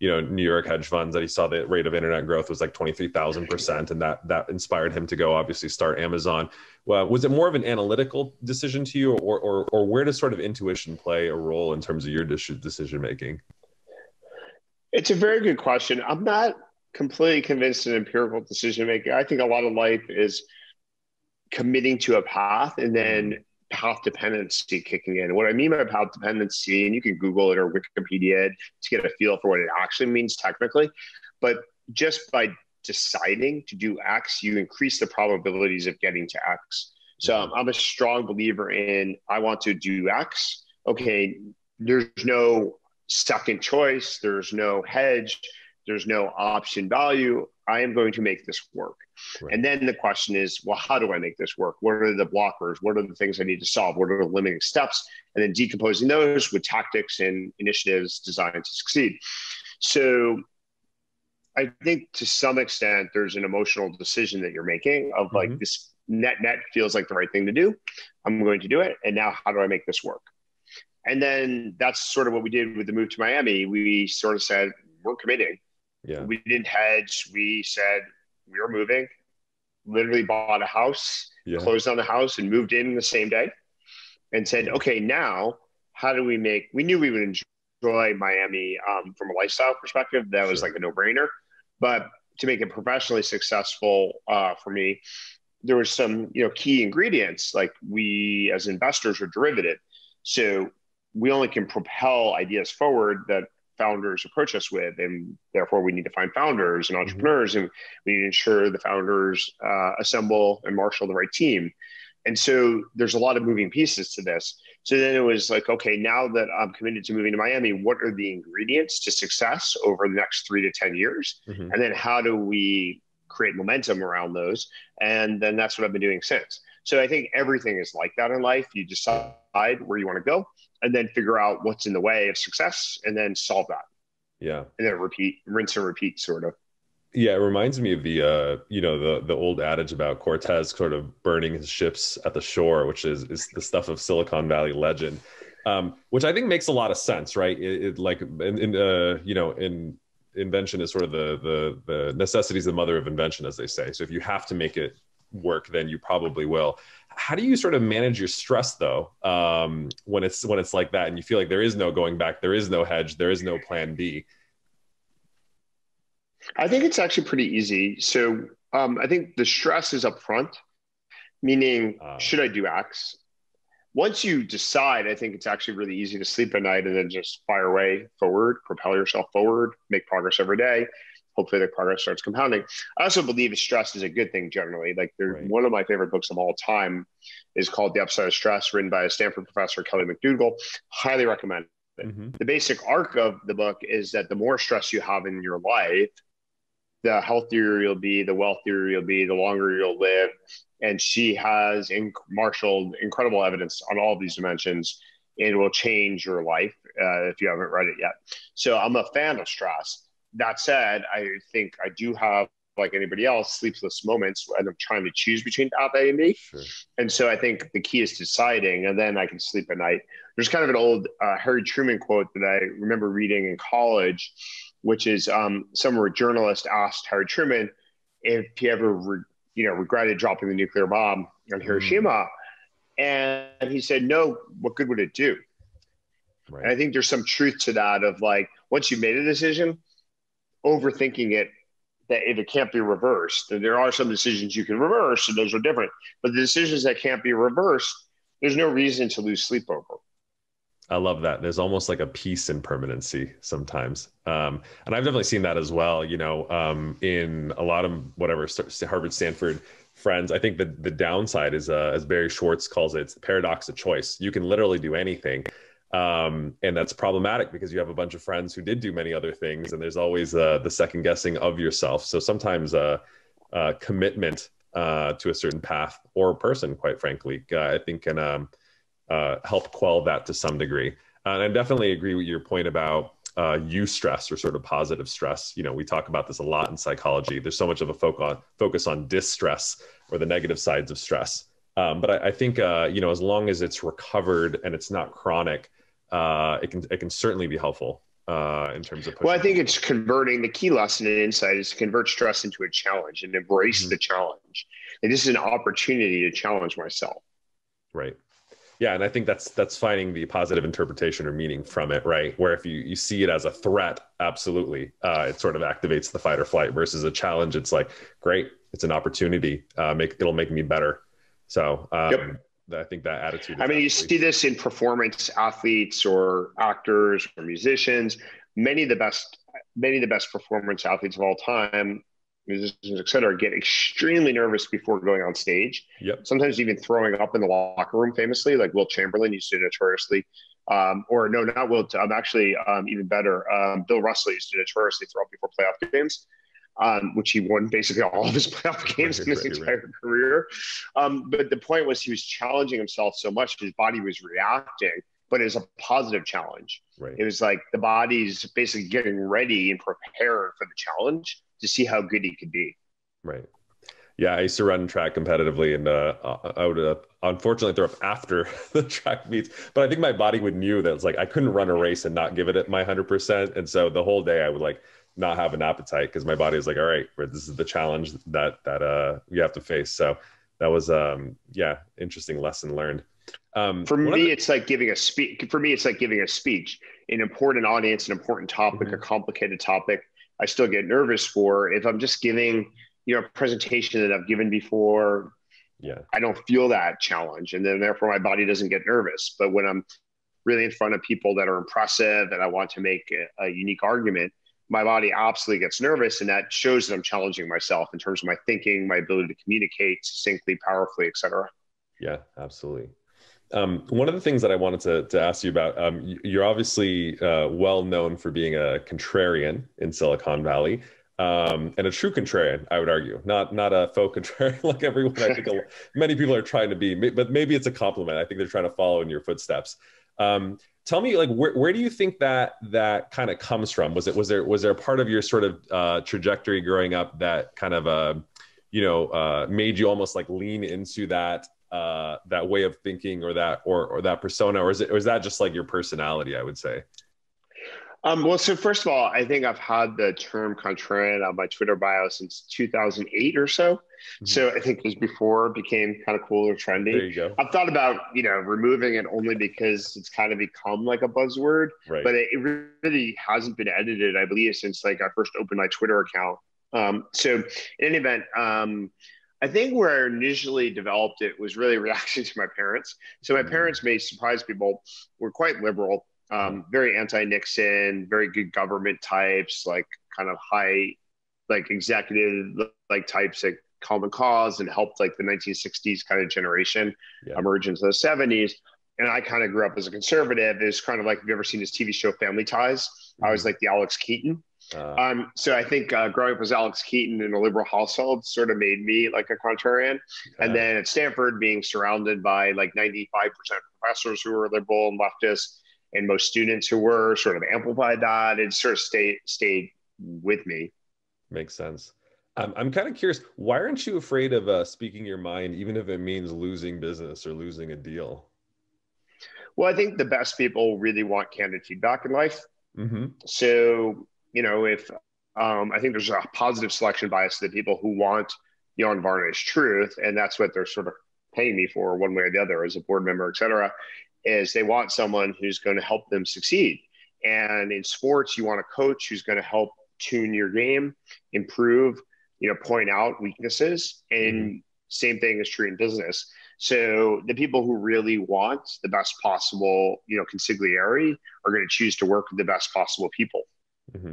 New York hedge funds, that he saw the rate of internet growth was like 23,000%. And that inspired him to go obviously start Amazon. Well, was it more of an analytical decision to you, or where does sort of intuition play a role in terms of your decision-making? It's a very good question. I'm not completely convinced in empirical decision-making. I think a lot of life is committing to a path and then path dependency kicking in. What I mean by path dependency, and you can Google it or Wikipedia it to get a feel for what it actually means technically, but just by deciding to do X, you increase the probabilities of getting to X. So I'm a strong believer in, I want to do X. Okay, there's no second choice. There's no hedge. There's no option value. I am going to make this work. Right. And then the question is, well, how do I make this work? What are the blockers? What are the things I need to solve? What are the limiting steps? And then decomposing those with tactics and initiatives designed to succeed. So I think to some extent, there's an emotional decision that you're making of like, this net feels like the right thing to do. I'm going to do it. And now how do I make this work? And then that's sort of what we did with the move to Miami. We sort of said, we're committing. Yeah. We didn't hedge. We said, we are moving. Literally bought a house, closed on the house, and moved in the same day. And said, okay, now how do we make, we knew we would enjoy Miami from a lifestyle perspective. That was like a no-brainer. But to make it professionally successful for me, there was some, you know, key ingredients. Like we, as investors, are derivative. So we only can propel ideas forward that founders approach us with. And therefore we need to find founders and entrepreneurs, and we need to ensure the founders assemble and marshal the right team. And so there's a lot of moving pieces to this. So then it was like, okay, now that I'm committed to moving to Miami, what are the ingredients to success over the next 3 to 10 years? And then how do we create momentum around those? And then that's what I've been doing since. So I think everything is like that in life. You decide where you want to go and then figure out what's in the way of success and then solve that. Yeah. And then repeat, rinse and repeat sort of. Yeah, it reminds me of the you know, the old adage about Cortez sort of burning his ships at the shore, which is the stuff of Silicon Valley legend, which I think makes a lot of sense, right? It like you know, in invention is sort of the necessity is the mother of invention, as they say. So if you have to make it work, then you probably will. How do you sort of manage your stress though, when it's like that and you feel like there is no going back, there is no hedge, there is no plan B? I think it's actually pretty easy. So I think the stress is upfront, meaning should I do X? Once you decide, I think it's actually really easy to sleep at night and then just fire away forward, propel yourself forward, make progress every day. Hopefully the progress starts compounding. I also believe that stress is a good thing generally. Like there's one of my favorite books of all time is called The Upside of Stress, written by a Stanford professor, Kelly McDougall. Highly recommend it. The basic arc of the book is that the more stress you have in your life, the healthier you'll be, the wealthier you'll be, the longer you'll live. And she has marshaled incredible evidence on all of these dimensions, and it will change your life if you haven't read it yet. So I'm a fan of stress. That said, I think I do have, like anybody else, sleepless moments, and I'm trying to choose between A and B. And so I think the key is deciding, and then I can sleep at night. There's kind of an old Harry Truman quote that I remember reading in college, which is somewhere a journalist asked Harry Truman if he ever regretted dropping the nuclear bomb on Hiroshima. And he said, no, what good would it do? Right. And I think there's some truth to that of like, once you've made a decision, overthinking it, that it can't be reversed. And there are some decisions you can reverse, and those are different. But the decisions that can't be reversed, there's no reason to lose sleep over. I love that. There's almost like a peace in permanency sometimes. And I've definitely seen that as well, you know, in a lot of whatever Harvard, Stanford friends. I think the downside is, as Barry Schwartz calls it, it's the paradox of choice. You can literally do anything. And that's problematic because you have a bunch of friends who did do many other things, and there's always the second guessing of yourself. So sometimes commitment to a certain path or person, quite frankly, I think can help quell that to some degree. And I definitely agree with your point about eustress, or sort of positive stress. You know, we talk about this a lot in psychology. There's so much of a focus on distress or the negative sides of stress. But I think, you know, as long as it's recovered and it's not chronic, it can certainly be helpful in terms of pushing. Well, I think it's converting. The key lesson and insight is to convert stress into a challenge and embrace the challenge. And this is an opportunity to challenge myself. Right. Yeah. And I think that's finding the positive interpretation or meaning from it, right? Where if you see it as a threat, absolutely. It sort of activates the fight or flight, versus a challenge. It's like, great, it's an opportunity. It'll make me better. So I think that attitude. I mean, you see this in performance athletes or actors or musicians. Many of the best performance athletes of all time, musicians, et cetera, get extremely nervous before going on stage. Sometimes even throwing up in the locker room, famously, like Will Chamberlain used to notoriously, Bill Russell used to notoriously throw up before playoff games. Which he won basically all of his playoff games in his entire career. But the point was he was challenging himself so much, his body was reacting, but it was a positive challenge. Right. It was like the body's basically getting ready and prepared for the challenge to see how good he could be. Right. Yeah, I used to run track competitively, and I would unfortunately throw up after the track meets. But I think my body would knew that it's like I couldn't run a race and not give it my 100%. And so the whole day I would like not have an appetite because my body is like, all right, this is the challenge that you have to face. So that was interesting lesson learned. For me, it's like giving a speech, an important audience, an important topic, mm-hmm. a complicated topic. I still get nervous if I'm just giving, a presentation that I've given before. Yeah, I don't feel that challenge, and then therefore my body doesn't get nervous. But when I'm really in front of people that are impressive and I want to make a unique argument, my body absolutely gets nervous, and that shows that I'm challenging myself in terms of my thinking, my ability to communicate succinctly, powerfully, et cetera. Yeah, absolutely. One of the things that I wanted to ask you about, you're obviously well known for being a contrarian in Silicon Valley, and a true contrarian, I would argue, not a faux contrarian like everyone. I think many people are trying to be, but maybe it's a compliment. I think they're trying to follow in your footsteps. Tell me, like, where do you think that kind of comes from? Was there a part of your sort of trajectory growing up that kind of made you almost like lean into that way of thinking or that persona, or is that just like your personality, I would say? So first of all, I think I've had the term contrarian on my Twitter bio since 2008 or so. Mm-hmm. So I think it was before it became kind of cool or trendy. There you go. I've thought about, removing it only because it's kind of become like a buzzword, right. But it really hasn't been edited, I believe, since like I first opened my Twitter account. So in any event, I think where I initially developed it was really reaction to my parents. So my parents, may surprise people, were quite liberal, very anti-Nixon, very good government types, like kind of high, like executive like types at Common Cause, and helped like the 1960s kind of generation emerge into the 70s. And I kind of grew up as a conservative. It's kind of like, have you ever seen this TV show Family Ties? Mm-hmm. I was like the Alex Keaton. So I think growing up as Alex Keaton in a liberal household sort of made me like a contrarian. And then at Stanford, being surrounded by like 95% professors who were liberal and leftist, and most students who were, sort of amplified that. It sort of stayed with me. Makes sense. I'm kind of curious, why aren't you afraid of speaking your mind, even if it means losing business or losing a deal? Well, I think the best people really want candid feedback in life. Mm-hmm. So... if I think there's a positive selection bias to the people who want the unvarnished truth, and that's what they're sort of paying me for one way or the other as a board member, et cetera, is they want someone who's going to help them succeed. And in sports, you want a coach who's going to help tune your game, improve, point out weaknesses. And same thing is true in business. So the people who really want the best possible, consigliere are going to choose to work with the best possible people. Mm-hmm.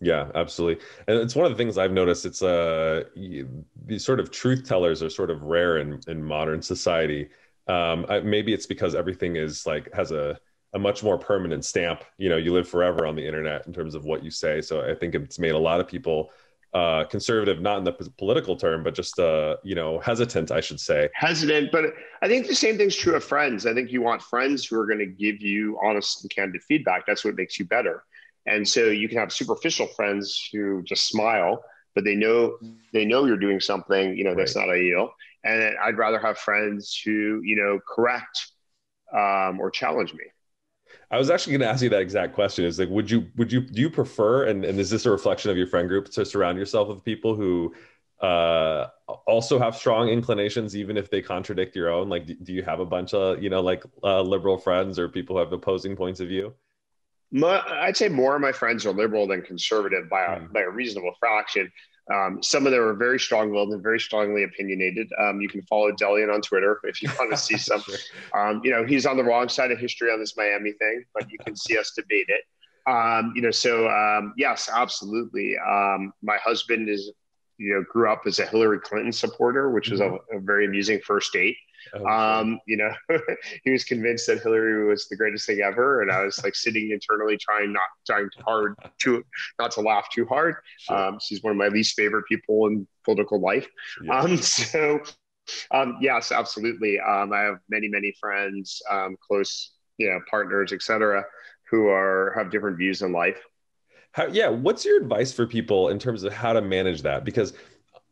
Yeah, absolutely. And it's one of the things I've noticed. It's these sort of truth tellers are sort of rare in modern society. Maybe it's because everything is like has a much more permanent stamp. You live forever on the internet in terms of what you say. So I think it's made a lot of people conservative, not in the political term, but just hesitant, I should say. Hesitant, but I think the same thing's true of friends. I think you want friends who are going to give you honest and candid feedback. That's what makes you better. And so you can have superficial friends who just smile, but they know you're doing something, that's not ideal. And I'd rather have friends who, correct or challenge me. I was actually going to ask you that exact question. Is like, do you prefer, and is this a reflection of your friend group, to surround yourself with people who also have strong inclinations, even if they contradict your own? Like, do you have a bunch of, liberal friends or people who have opposing points of view? I'd say more of my friends are liberal than conservative by a reasonable fraction. Some of them are very strong-willed and very strongly opinionated. You can follow Delian on Twitter if you want to see some. He's on the wrong side of history on this Miami thing, but you can see us debate it. Yes, absolutely. My husband is, grew up as a Hillary Clinton supporter, which was a very amusing first date. He was convinced that Hillary was the greatest thing ever, and I was like sitting internally trying not to laugh too hard. Sure. She's one of my least favorite people in political life. Yeah. Yes, absolutely. I have many friends, close partners, etc., who have different views in life. What's your advice for people in terms of how to manage that? Because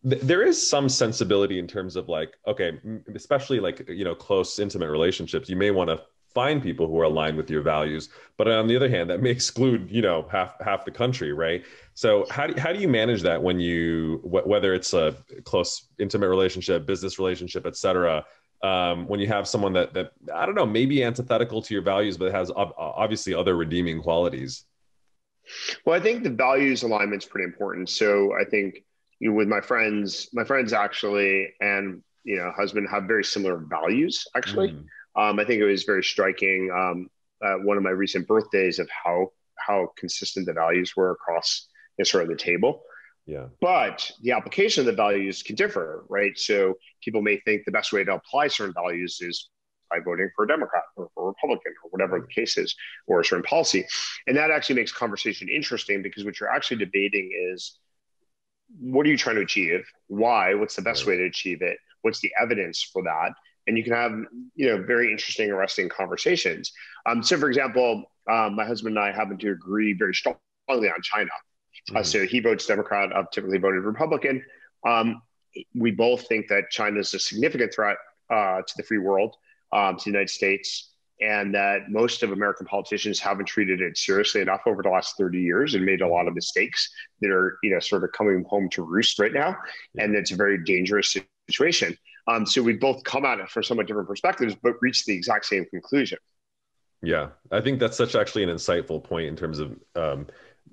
there is some sensibility in terms of like, okay, especially like, you know, close, intimate relationships, you may want to find people who are aligned with your values. But on the other hand, that may exclude, you know, half the country, right? So how do you manage that when you, whether it's a close, intimate relationship, business relationship, et cetera, when you have someone that, I don't know, maybe antithetical to your values, but has obviously other redeeming qualities? Well, I think the values alignment is pretty important. So I think, you know, with my friends actually, and, you know, husband have very similar values, actually. Mm. I think it was very striking at one of my recent birthdays of how consistent the values were across, you know, sort of the table. Yeah. But the application of the values can differ, right? So people may think the best way to apply certain values is by voting for a Democrat or for a Republican or whatever the case is, or a certain policy. And that actually makes conversation interesting, because what you're actually debating is, what are you trying to achieve? Why? What's the best way to achieve it? What's the evidence for that? And you can have, you know, very interesting, arresting conversations. So, for example, my husband and I happen to agree very strongly on China. So he votes Democrat. I've typically voted Republican. We both think that China is a significant threat to the free world, to the United States, and that most of American politicians haven't treated it seriously enough over the last 30 years and made a lot of mistakes that are, you know, sort of coming home to roost right now. Yeah. And it's a very dangerous situation. So we both come at it from somewhat different perspectives, but reach the exact same conclusion. Yeah, I think that's such actually an insightful point in terms of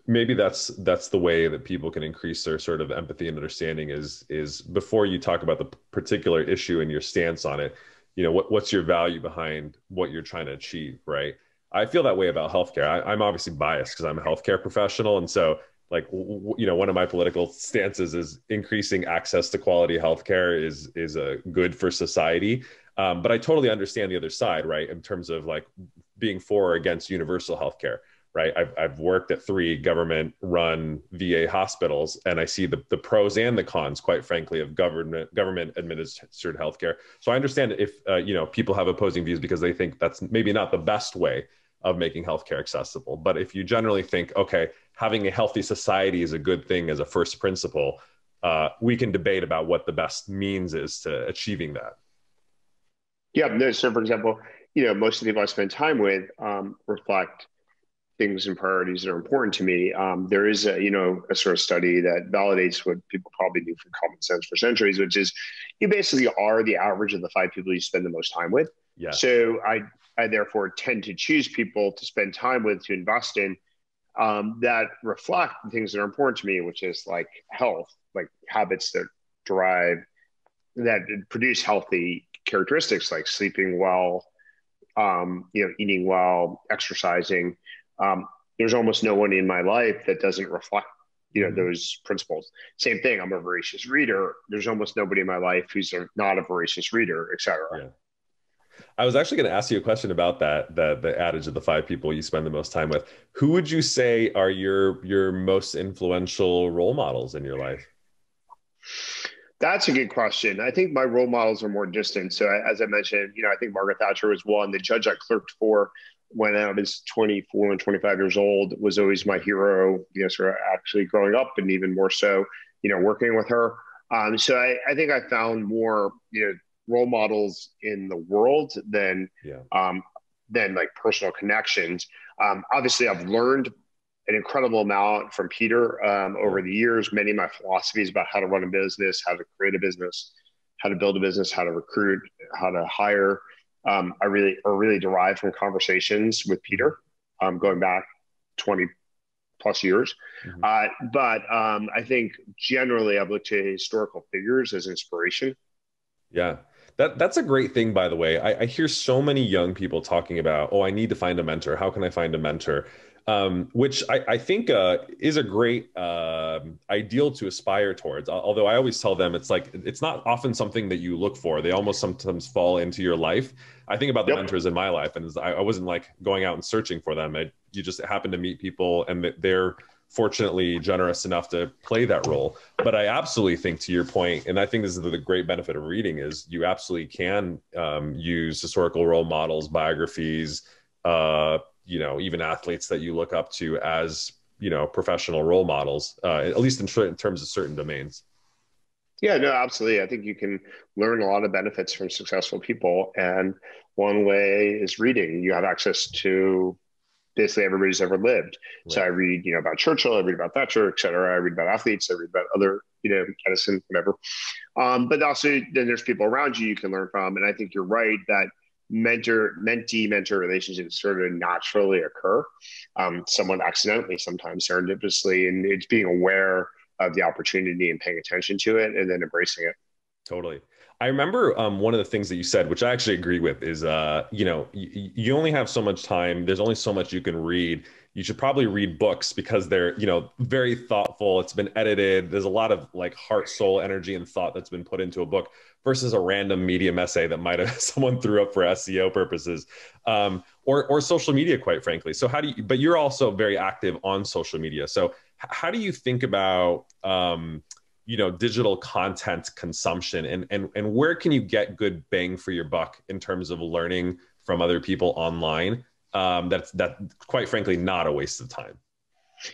maybe that's the way that people can increase their sort of empathy and understanding is before you talk about the particular issue and your stance on it, you know, what's your value behind what you're trying to achieve, right? I feel that way about healthcare. I'm obviously biased because I'm a healthcare professional, and so, like, you know, one of my political stances is increasing access to quality healthcare is a good for society. But I totally understand the other side, right? In terms of like being for or against universal healthcare, right? I've worked at 3 government-run VA hospitals, and I see the pros and the cons, quite frankly, of government administered healthcare. So I understand if you know, people have opposing views because they think that's maybe not the best way of making healthcare accessible. But if you generally think, okay, having a healthy society is a good thing as a first principle, we can debate about what the best means is to achieving that. Yeah. No, so for example, you know, most of the people I spend time with reflect things and priorities that are important to me. There is a, you know, a sort of study that validates what people probably knew from common sense for centuries, which is you basically are the average of the 5 people you spend the most time with. Yeah. So I therefore tend to choose people to spend time with, to invest in, that reflect the things that are important to me, which is like health, like habits that derive, that produce healthy characteristics like sleeping well, you know, eating well, exercising. There's almost no one in my life that doesn't reflect, you know, those principles. Same thing. I'm a voracious reader. There's almost nobody in my life who's not a voracious reader, et cetera. Yeah. I was actually going to ask you a question about that, the adage of the 5 people you spend the most time with. Who would you say are your most influential role models in your life? That's a good question. I think my role models are more distant. So as I mentioned, you know, I think Margaret Thatcher was one. The judge I clerked for when I was 24 and 25 years old was always my hero, you know, sort of actually growing up and even more so, you know, working with her. So I think I found more, you know, role models in the world than like personal connections. Obviously, I've learned an incredible amount from Peter over the years. Many of my philosophies about how to run a business, how to create a business, how to build a business, how to recruit, how to hire, I really derived from conversations with Peter, going back 20 plus years. Mm-hmm. But I think generally I've looked to historical figures as inspiration. Yeah. That's a great thing, by the way. I hear so many young people talking about, oh, I need to find a mentor. How can I find a mentor? Which I think is a great ideal to aspire towards. Although I always tell them, it's like, it's not often something that you look for. They almost sometimes fall into your life. I think about the mentors in my life, and I wasn't like going out and searching for them. You just happen to meet people, and they're fortunately generous enough to play that role. But I absolutely think, to your point, and I think this is the great benefit of reading, is you absolutely can use historical role models, biographies, you know, even athletes that you look up to as, you know, professional role models, at least in terms of certain domains. Yeah, no, absolutely. I think you can learn a lot of benefits from successful people. And one way is reading. You have access to basically everybody's ever lived. Right. So I read, about Churchill, I read about Thatcher, et cetera. I read about athletes, I read about other, Edison, whatever. But also then there's people around you can learn from. And I think you're right that mentee-mentor relationships sort of naturally occur, somewhat accidentally, sometimes serendipitously, and it's being aware of the opportunity and paying attention to it and then embracing it. Totally. I remember one of the things that you said, which I actually agree with, is, you only have so much time. There's only so much you can read. You should probably read books because they're, very thoughtful. It's been edited. There's a lot of like heart, soul, energy, and thought that's been put into a book versus a random Medium essay that might've someone threw up for SEO purposes, or social media, quite frankly. So but you're also very active on social media. So how do you think about, digital content consumption and where can you get good bang for your buck in terms of learning from other people online? That's quite frankly, not a waste of time.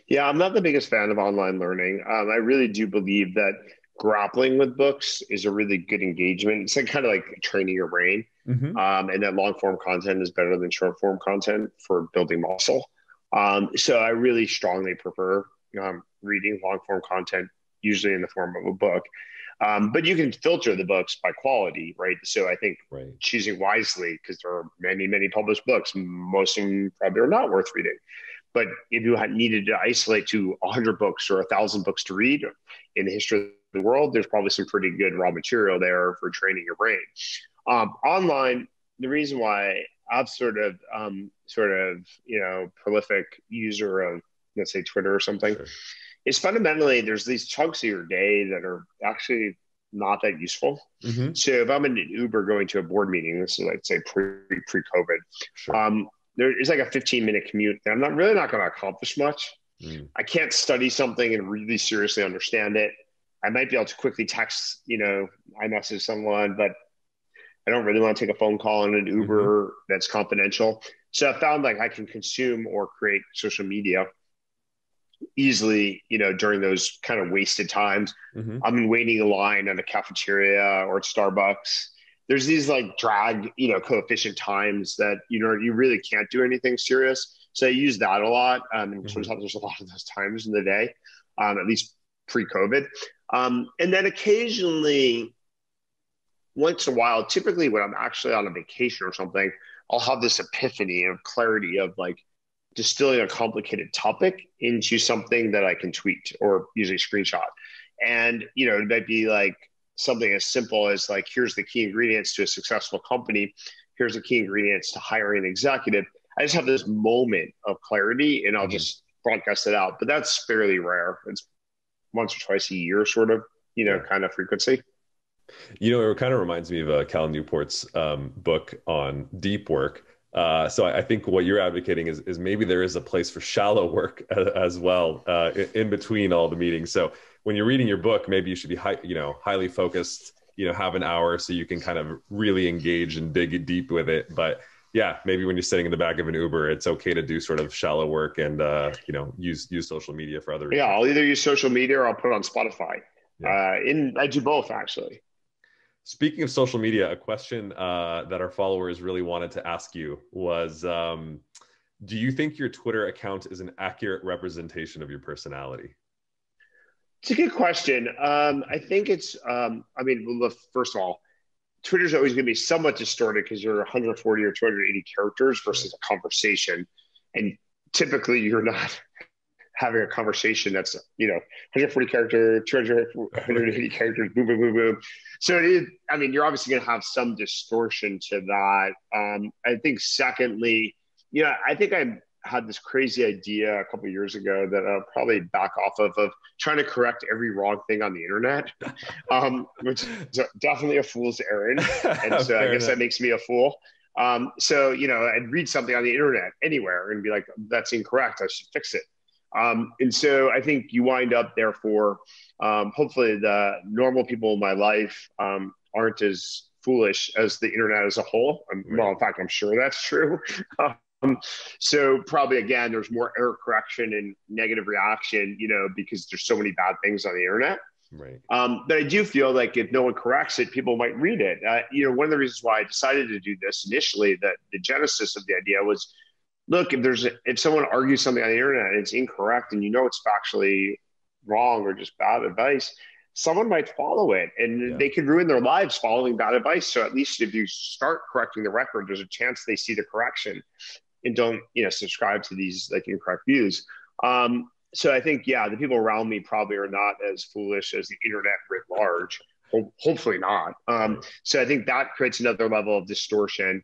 Yeah, I'm not the biggest fan of online learning. I really do believe that grappling with books is a really good engagement. It's like, kind of like training your brain. Mm-hmm. And that long form content is better than short form content for building muscle. So I really strongly prefer reading long form content, usually in the form of a book. But you can filter the books by quality, right? So I think choosing wisely, because there are many, many published books, most of them probably are not worth reading. But if you had needed to isolate to 100 books or 1,000 books to read in the history of the world, there's probably some pretty good raw material there for training your brain. Online, the reason why I'm prolific user of, let's say, Twitter or something, sure, is fundamentally there's these chunks of your day that are actually not that useful. Mm-hmm. So if I'm in an Uber going to a board meeting, this is like, say, pre-COVID, sure, there is like a 15-minute commute that I'm not going to accomplish much. Mm. I can't study something and really seriously understand it. I might be able to quickly text, I message someone, but I don't really want to take a phone call in an Uber. Mm-hmm. That's confidential. So I found like I can consume or create social media easily, during those kind of wasted times. Mm-hmm. I'm waiting in line at a cafeteria or at Starbucks. There's these like drag, coefficient times that, you really can't do anything serious. So I use that a lot. Mm-hmm. Sometimes there's a lot of those times in the day, at least pre-COVID. And then occasionally, once in a while, typically when I'm actually on a vacation or something, I'll have this epiphany of clarity of like distilling a complicated topic into something that I can tweet or usually screenshot. And, it might be like something as simple as like, here's the key ingredients to a successful company. Here's the key ingredients to hiring an executive. I just have this moment of clarity and I'll just broadcast it out. But that's fairly rare. It's once or twice a year sort of, kind of frequency. It kind of reminds me of Cal Newport's book on deep work. So I think what you're advocating is maybe there is a place for shallow work as well, in between all the meetings. So when you're reading your book, maybe you should be highly focused, have an hour so you can kind of really engage and dig deep with it. But yeah, maybe when you're sitting in the back of an Uber, it's okay to do sort of shallow work and, use social media for other reasons. Yeah, I'll either use social media or I'll put it on Spotify. Yeah. I do both actually. Speaking of social media, a question that our followers really wanted to ask you was, do you think your Twitter account is an accurate representation of your personality? It's a good question. I think it's, first of all, Twitter's always going to be somewhat distorted because you're 140 or 280 characters versus a conversation. And typically you're not having a conversation that's, 140 character, 180 characters, boom, boom, boom, boom. So it is, you're obviously going to have some distortion to that. I think secondly, I think I had this crazy idea a couple of years ago that I'll probably back off of trying to correct every wrong thing on the internet, which is definitely a fool's errand. And so I guess enough. That makes me a fool. I'd read something on the internet anywhere and be like, that's incorrect. I should fix it. And so I think you wind up, therefore, hopefully the normal people in my life aren't as foolish as the internet as a whole. Well, in fact, I'm sure that's true. So probably, again, there's more error correction and negative reaction, because there's so many bad things on the internet. Right. But I do feel like if no one corrects it, people might read it. One of the reasons why I decided to do this initially, that the genesis of the idea was, look, if someone argues something on the internet and it's incorrect and it's factually wrong or just bad advice, someone might follow it and they could ruin their lives following bad advice. So at least if you start correcting the record, there's a chance they see the correction and don't, subscribe to these incorrect views. So I think, the people around me probably are not as foolish as the internet writ large. Hopefully not. So I think that creates another level of distortion.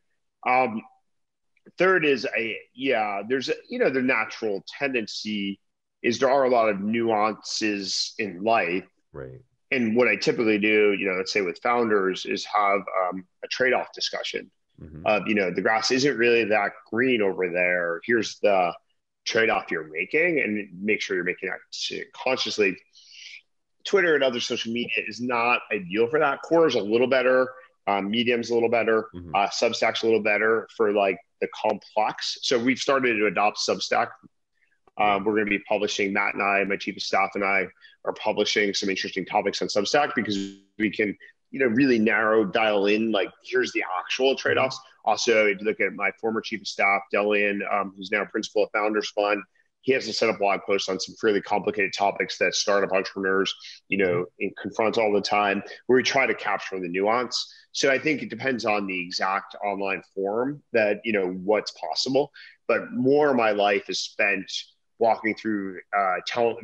Third is, the natural tendency is there are a lot of nuances in life. Right. And what I typically do, let's say with founders, is have a trade-off discussion of, the grass isn't really that green over there. Here's the trade-off you're making, and make sure you're making that consciously. Twitter and other social media is not ideal for that. Core is a little better. Medium's a little better. Substack's a little better for the complex. So we've started to adopt Substack. We're going to be publishing, Matt and I, my chief of staff and I are publishing some interesting topics on Substack because we can, really dial in, here's the actual trade-offs. Also, if you look at my former chief of staff, Delian, who's now principal at Founders Fund, he has a set of blog posts on some fairly complicated topics that startup entrepreneurs, confront all the time, where we try to capture the nuance. So I think it depends on the exact online form that, what's possible. But more of my life is spent walking through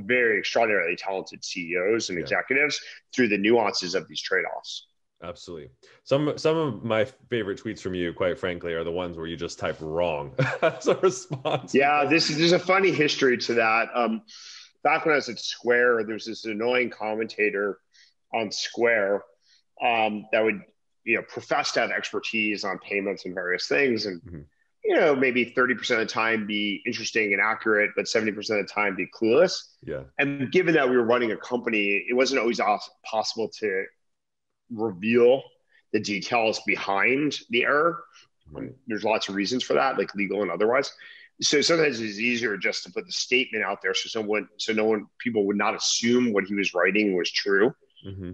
very extraordinarily talented CEOs and executives through the nuances of these trade-offs. Absolutely. Some of my favorite tweets from you, quite frankly, are the ones where you just type wrong as a response. Yeah, there's a funny history to that. Back when I was at Square, there was this annoying commentator on Square that would, profess to have expertise on payments and various things, and maybe 30% of the time be interesting and accurate, but 70% of the time be clueless. Yeah. And given that we were running a company, it wasn't always possible to reveal the details behind the error. Right. There's lots of reasons for that, legal and otherwise. So sometimes it's easier just to put the statement out there people would not assume what he was writing was true.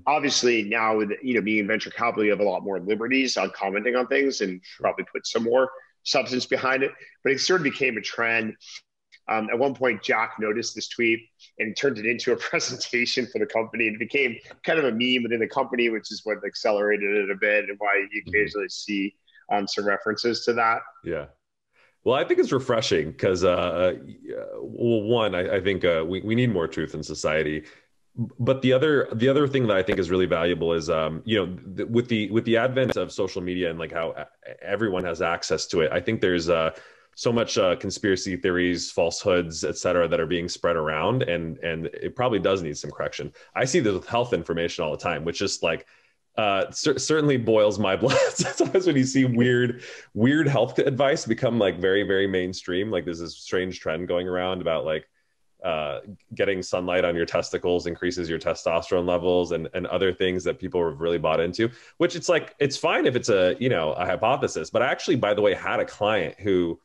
Obviously now with, being in venture capital, you have a lot more liberties on commenting on things and probably put some more substance behind it, but it sort of became a trend. At one point, Jack noticed this tweet and turned it into a presentation for the company. It became kind of a meme within the company, which is what accelerated it a bit and why you occasionally see some references to that. Yeah. Well, I think it's refreshing because, I think we need more truth in society. But the other thing that I think is really valuable is, with the advent of social media and how everyone has access to it, I think there's so much conspiracy theories, falsehoods, et cetera, that are being spread around, and it probably does need some correction. I see this with health information all the time, which just certainly boils my blood. Sometimes when you see weird health advice become very, very mainstream, there's this strange trend going around about getting sunlight on your testicles increases your testosterone levels and other things that people have really bought into, which it's fine if it's a hypothesis. But I actually, by the way, had a client who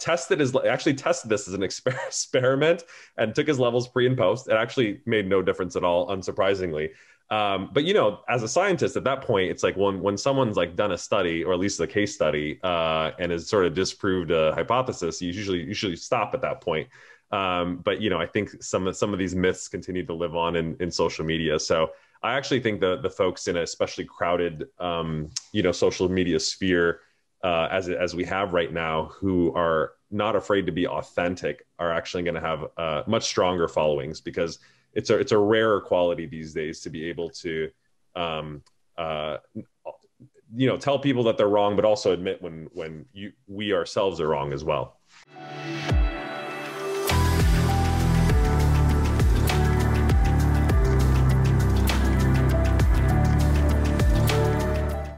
tested this as an experiment and took his levels pre and post. It actually made no difference at all, unsurprisingly. But as a scientist at that point, it's when someone's done a study, or at least a case study, and has sort of disproved a hypothesis, you usually stop at that point. But I think some of these myths continue to live on in social media. So I actually think the folks in an especially crowded social media sphere as we have right now, who are not afraid to be authentic, are actually going to have much stronger followings, because it's a rarer quality these days to be able to tell people that they're wrong, but also admit when we ourselves are wrong as well.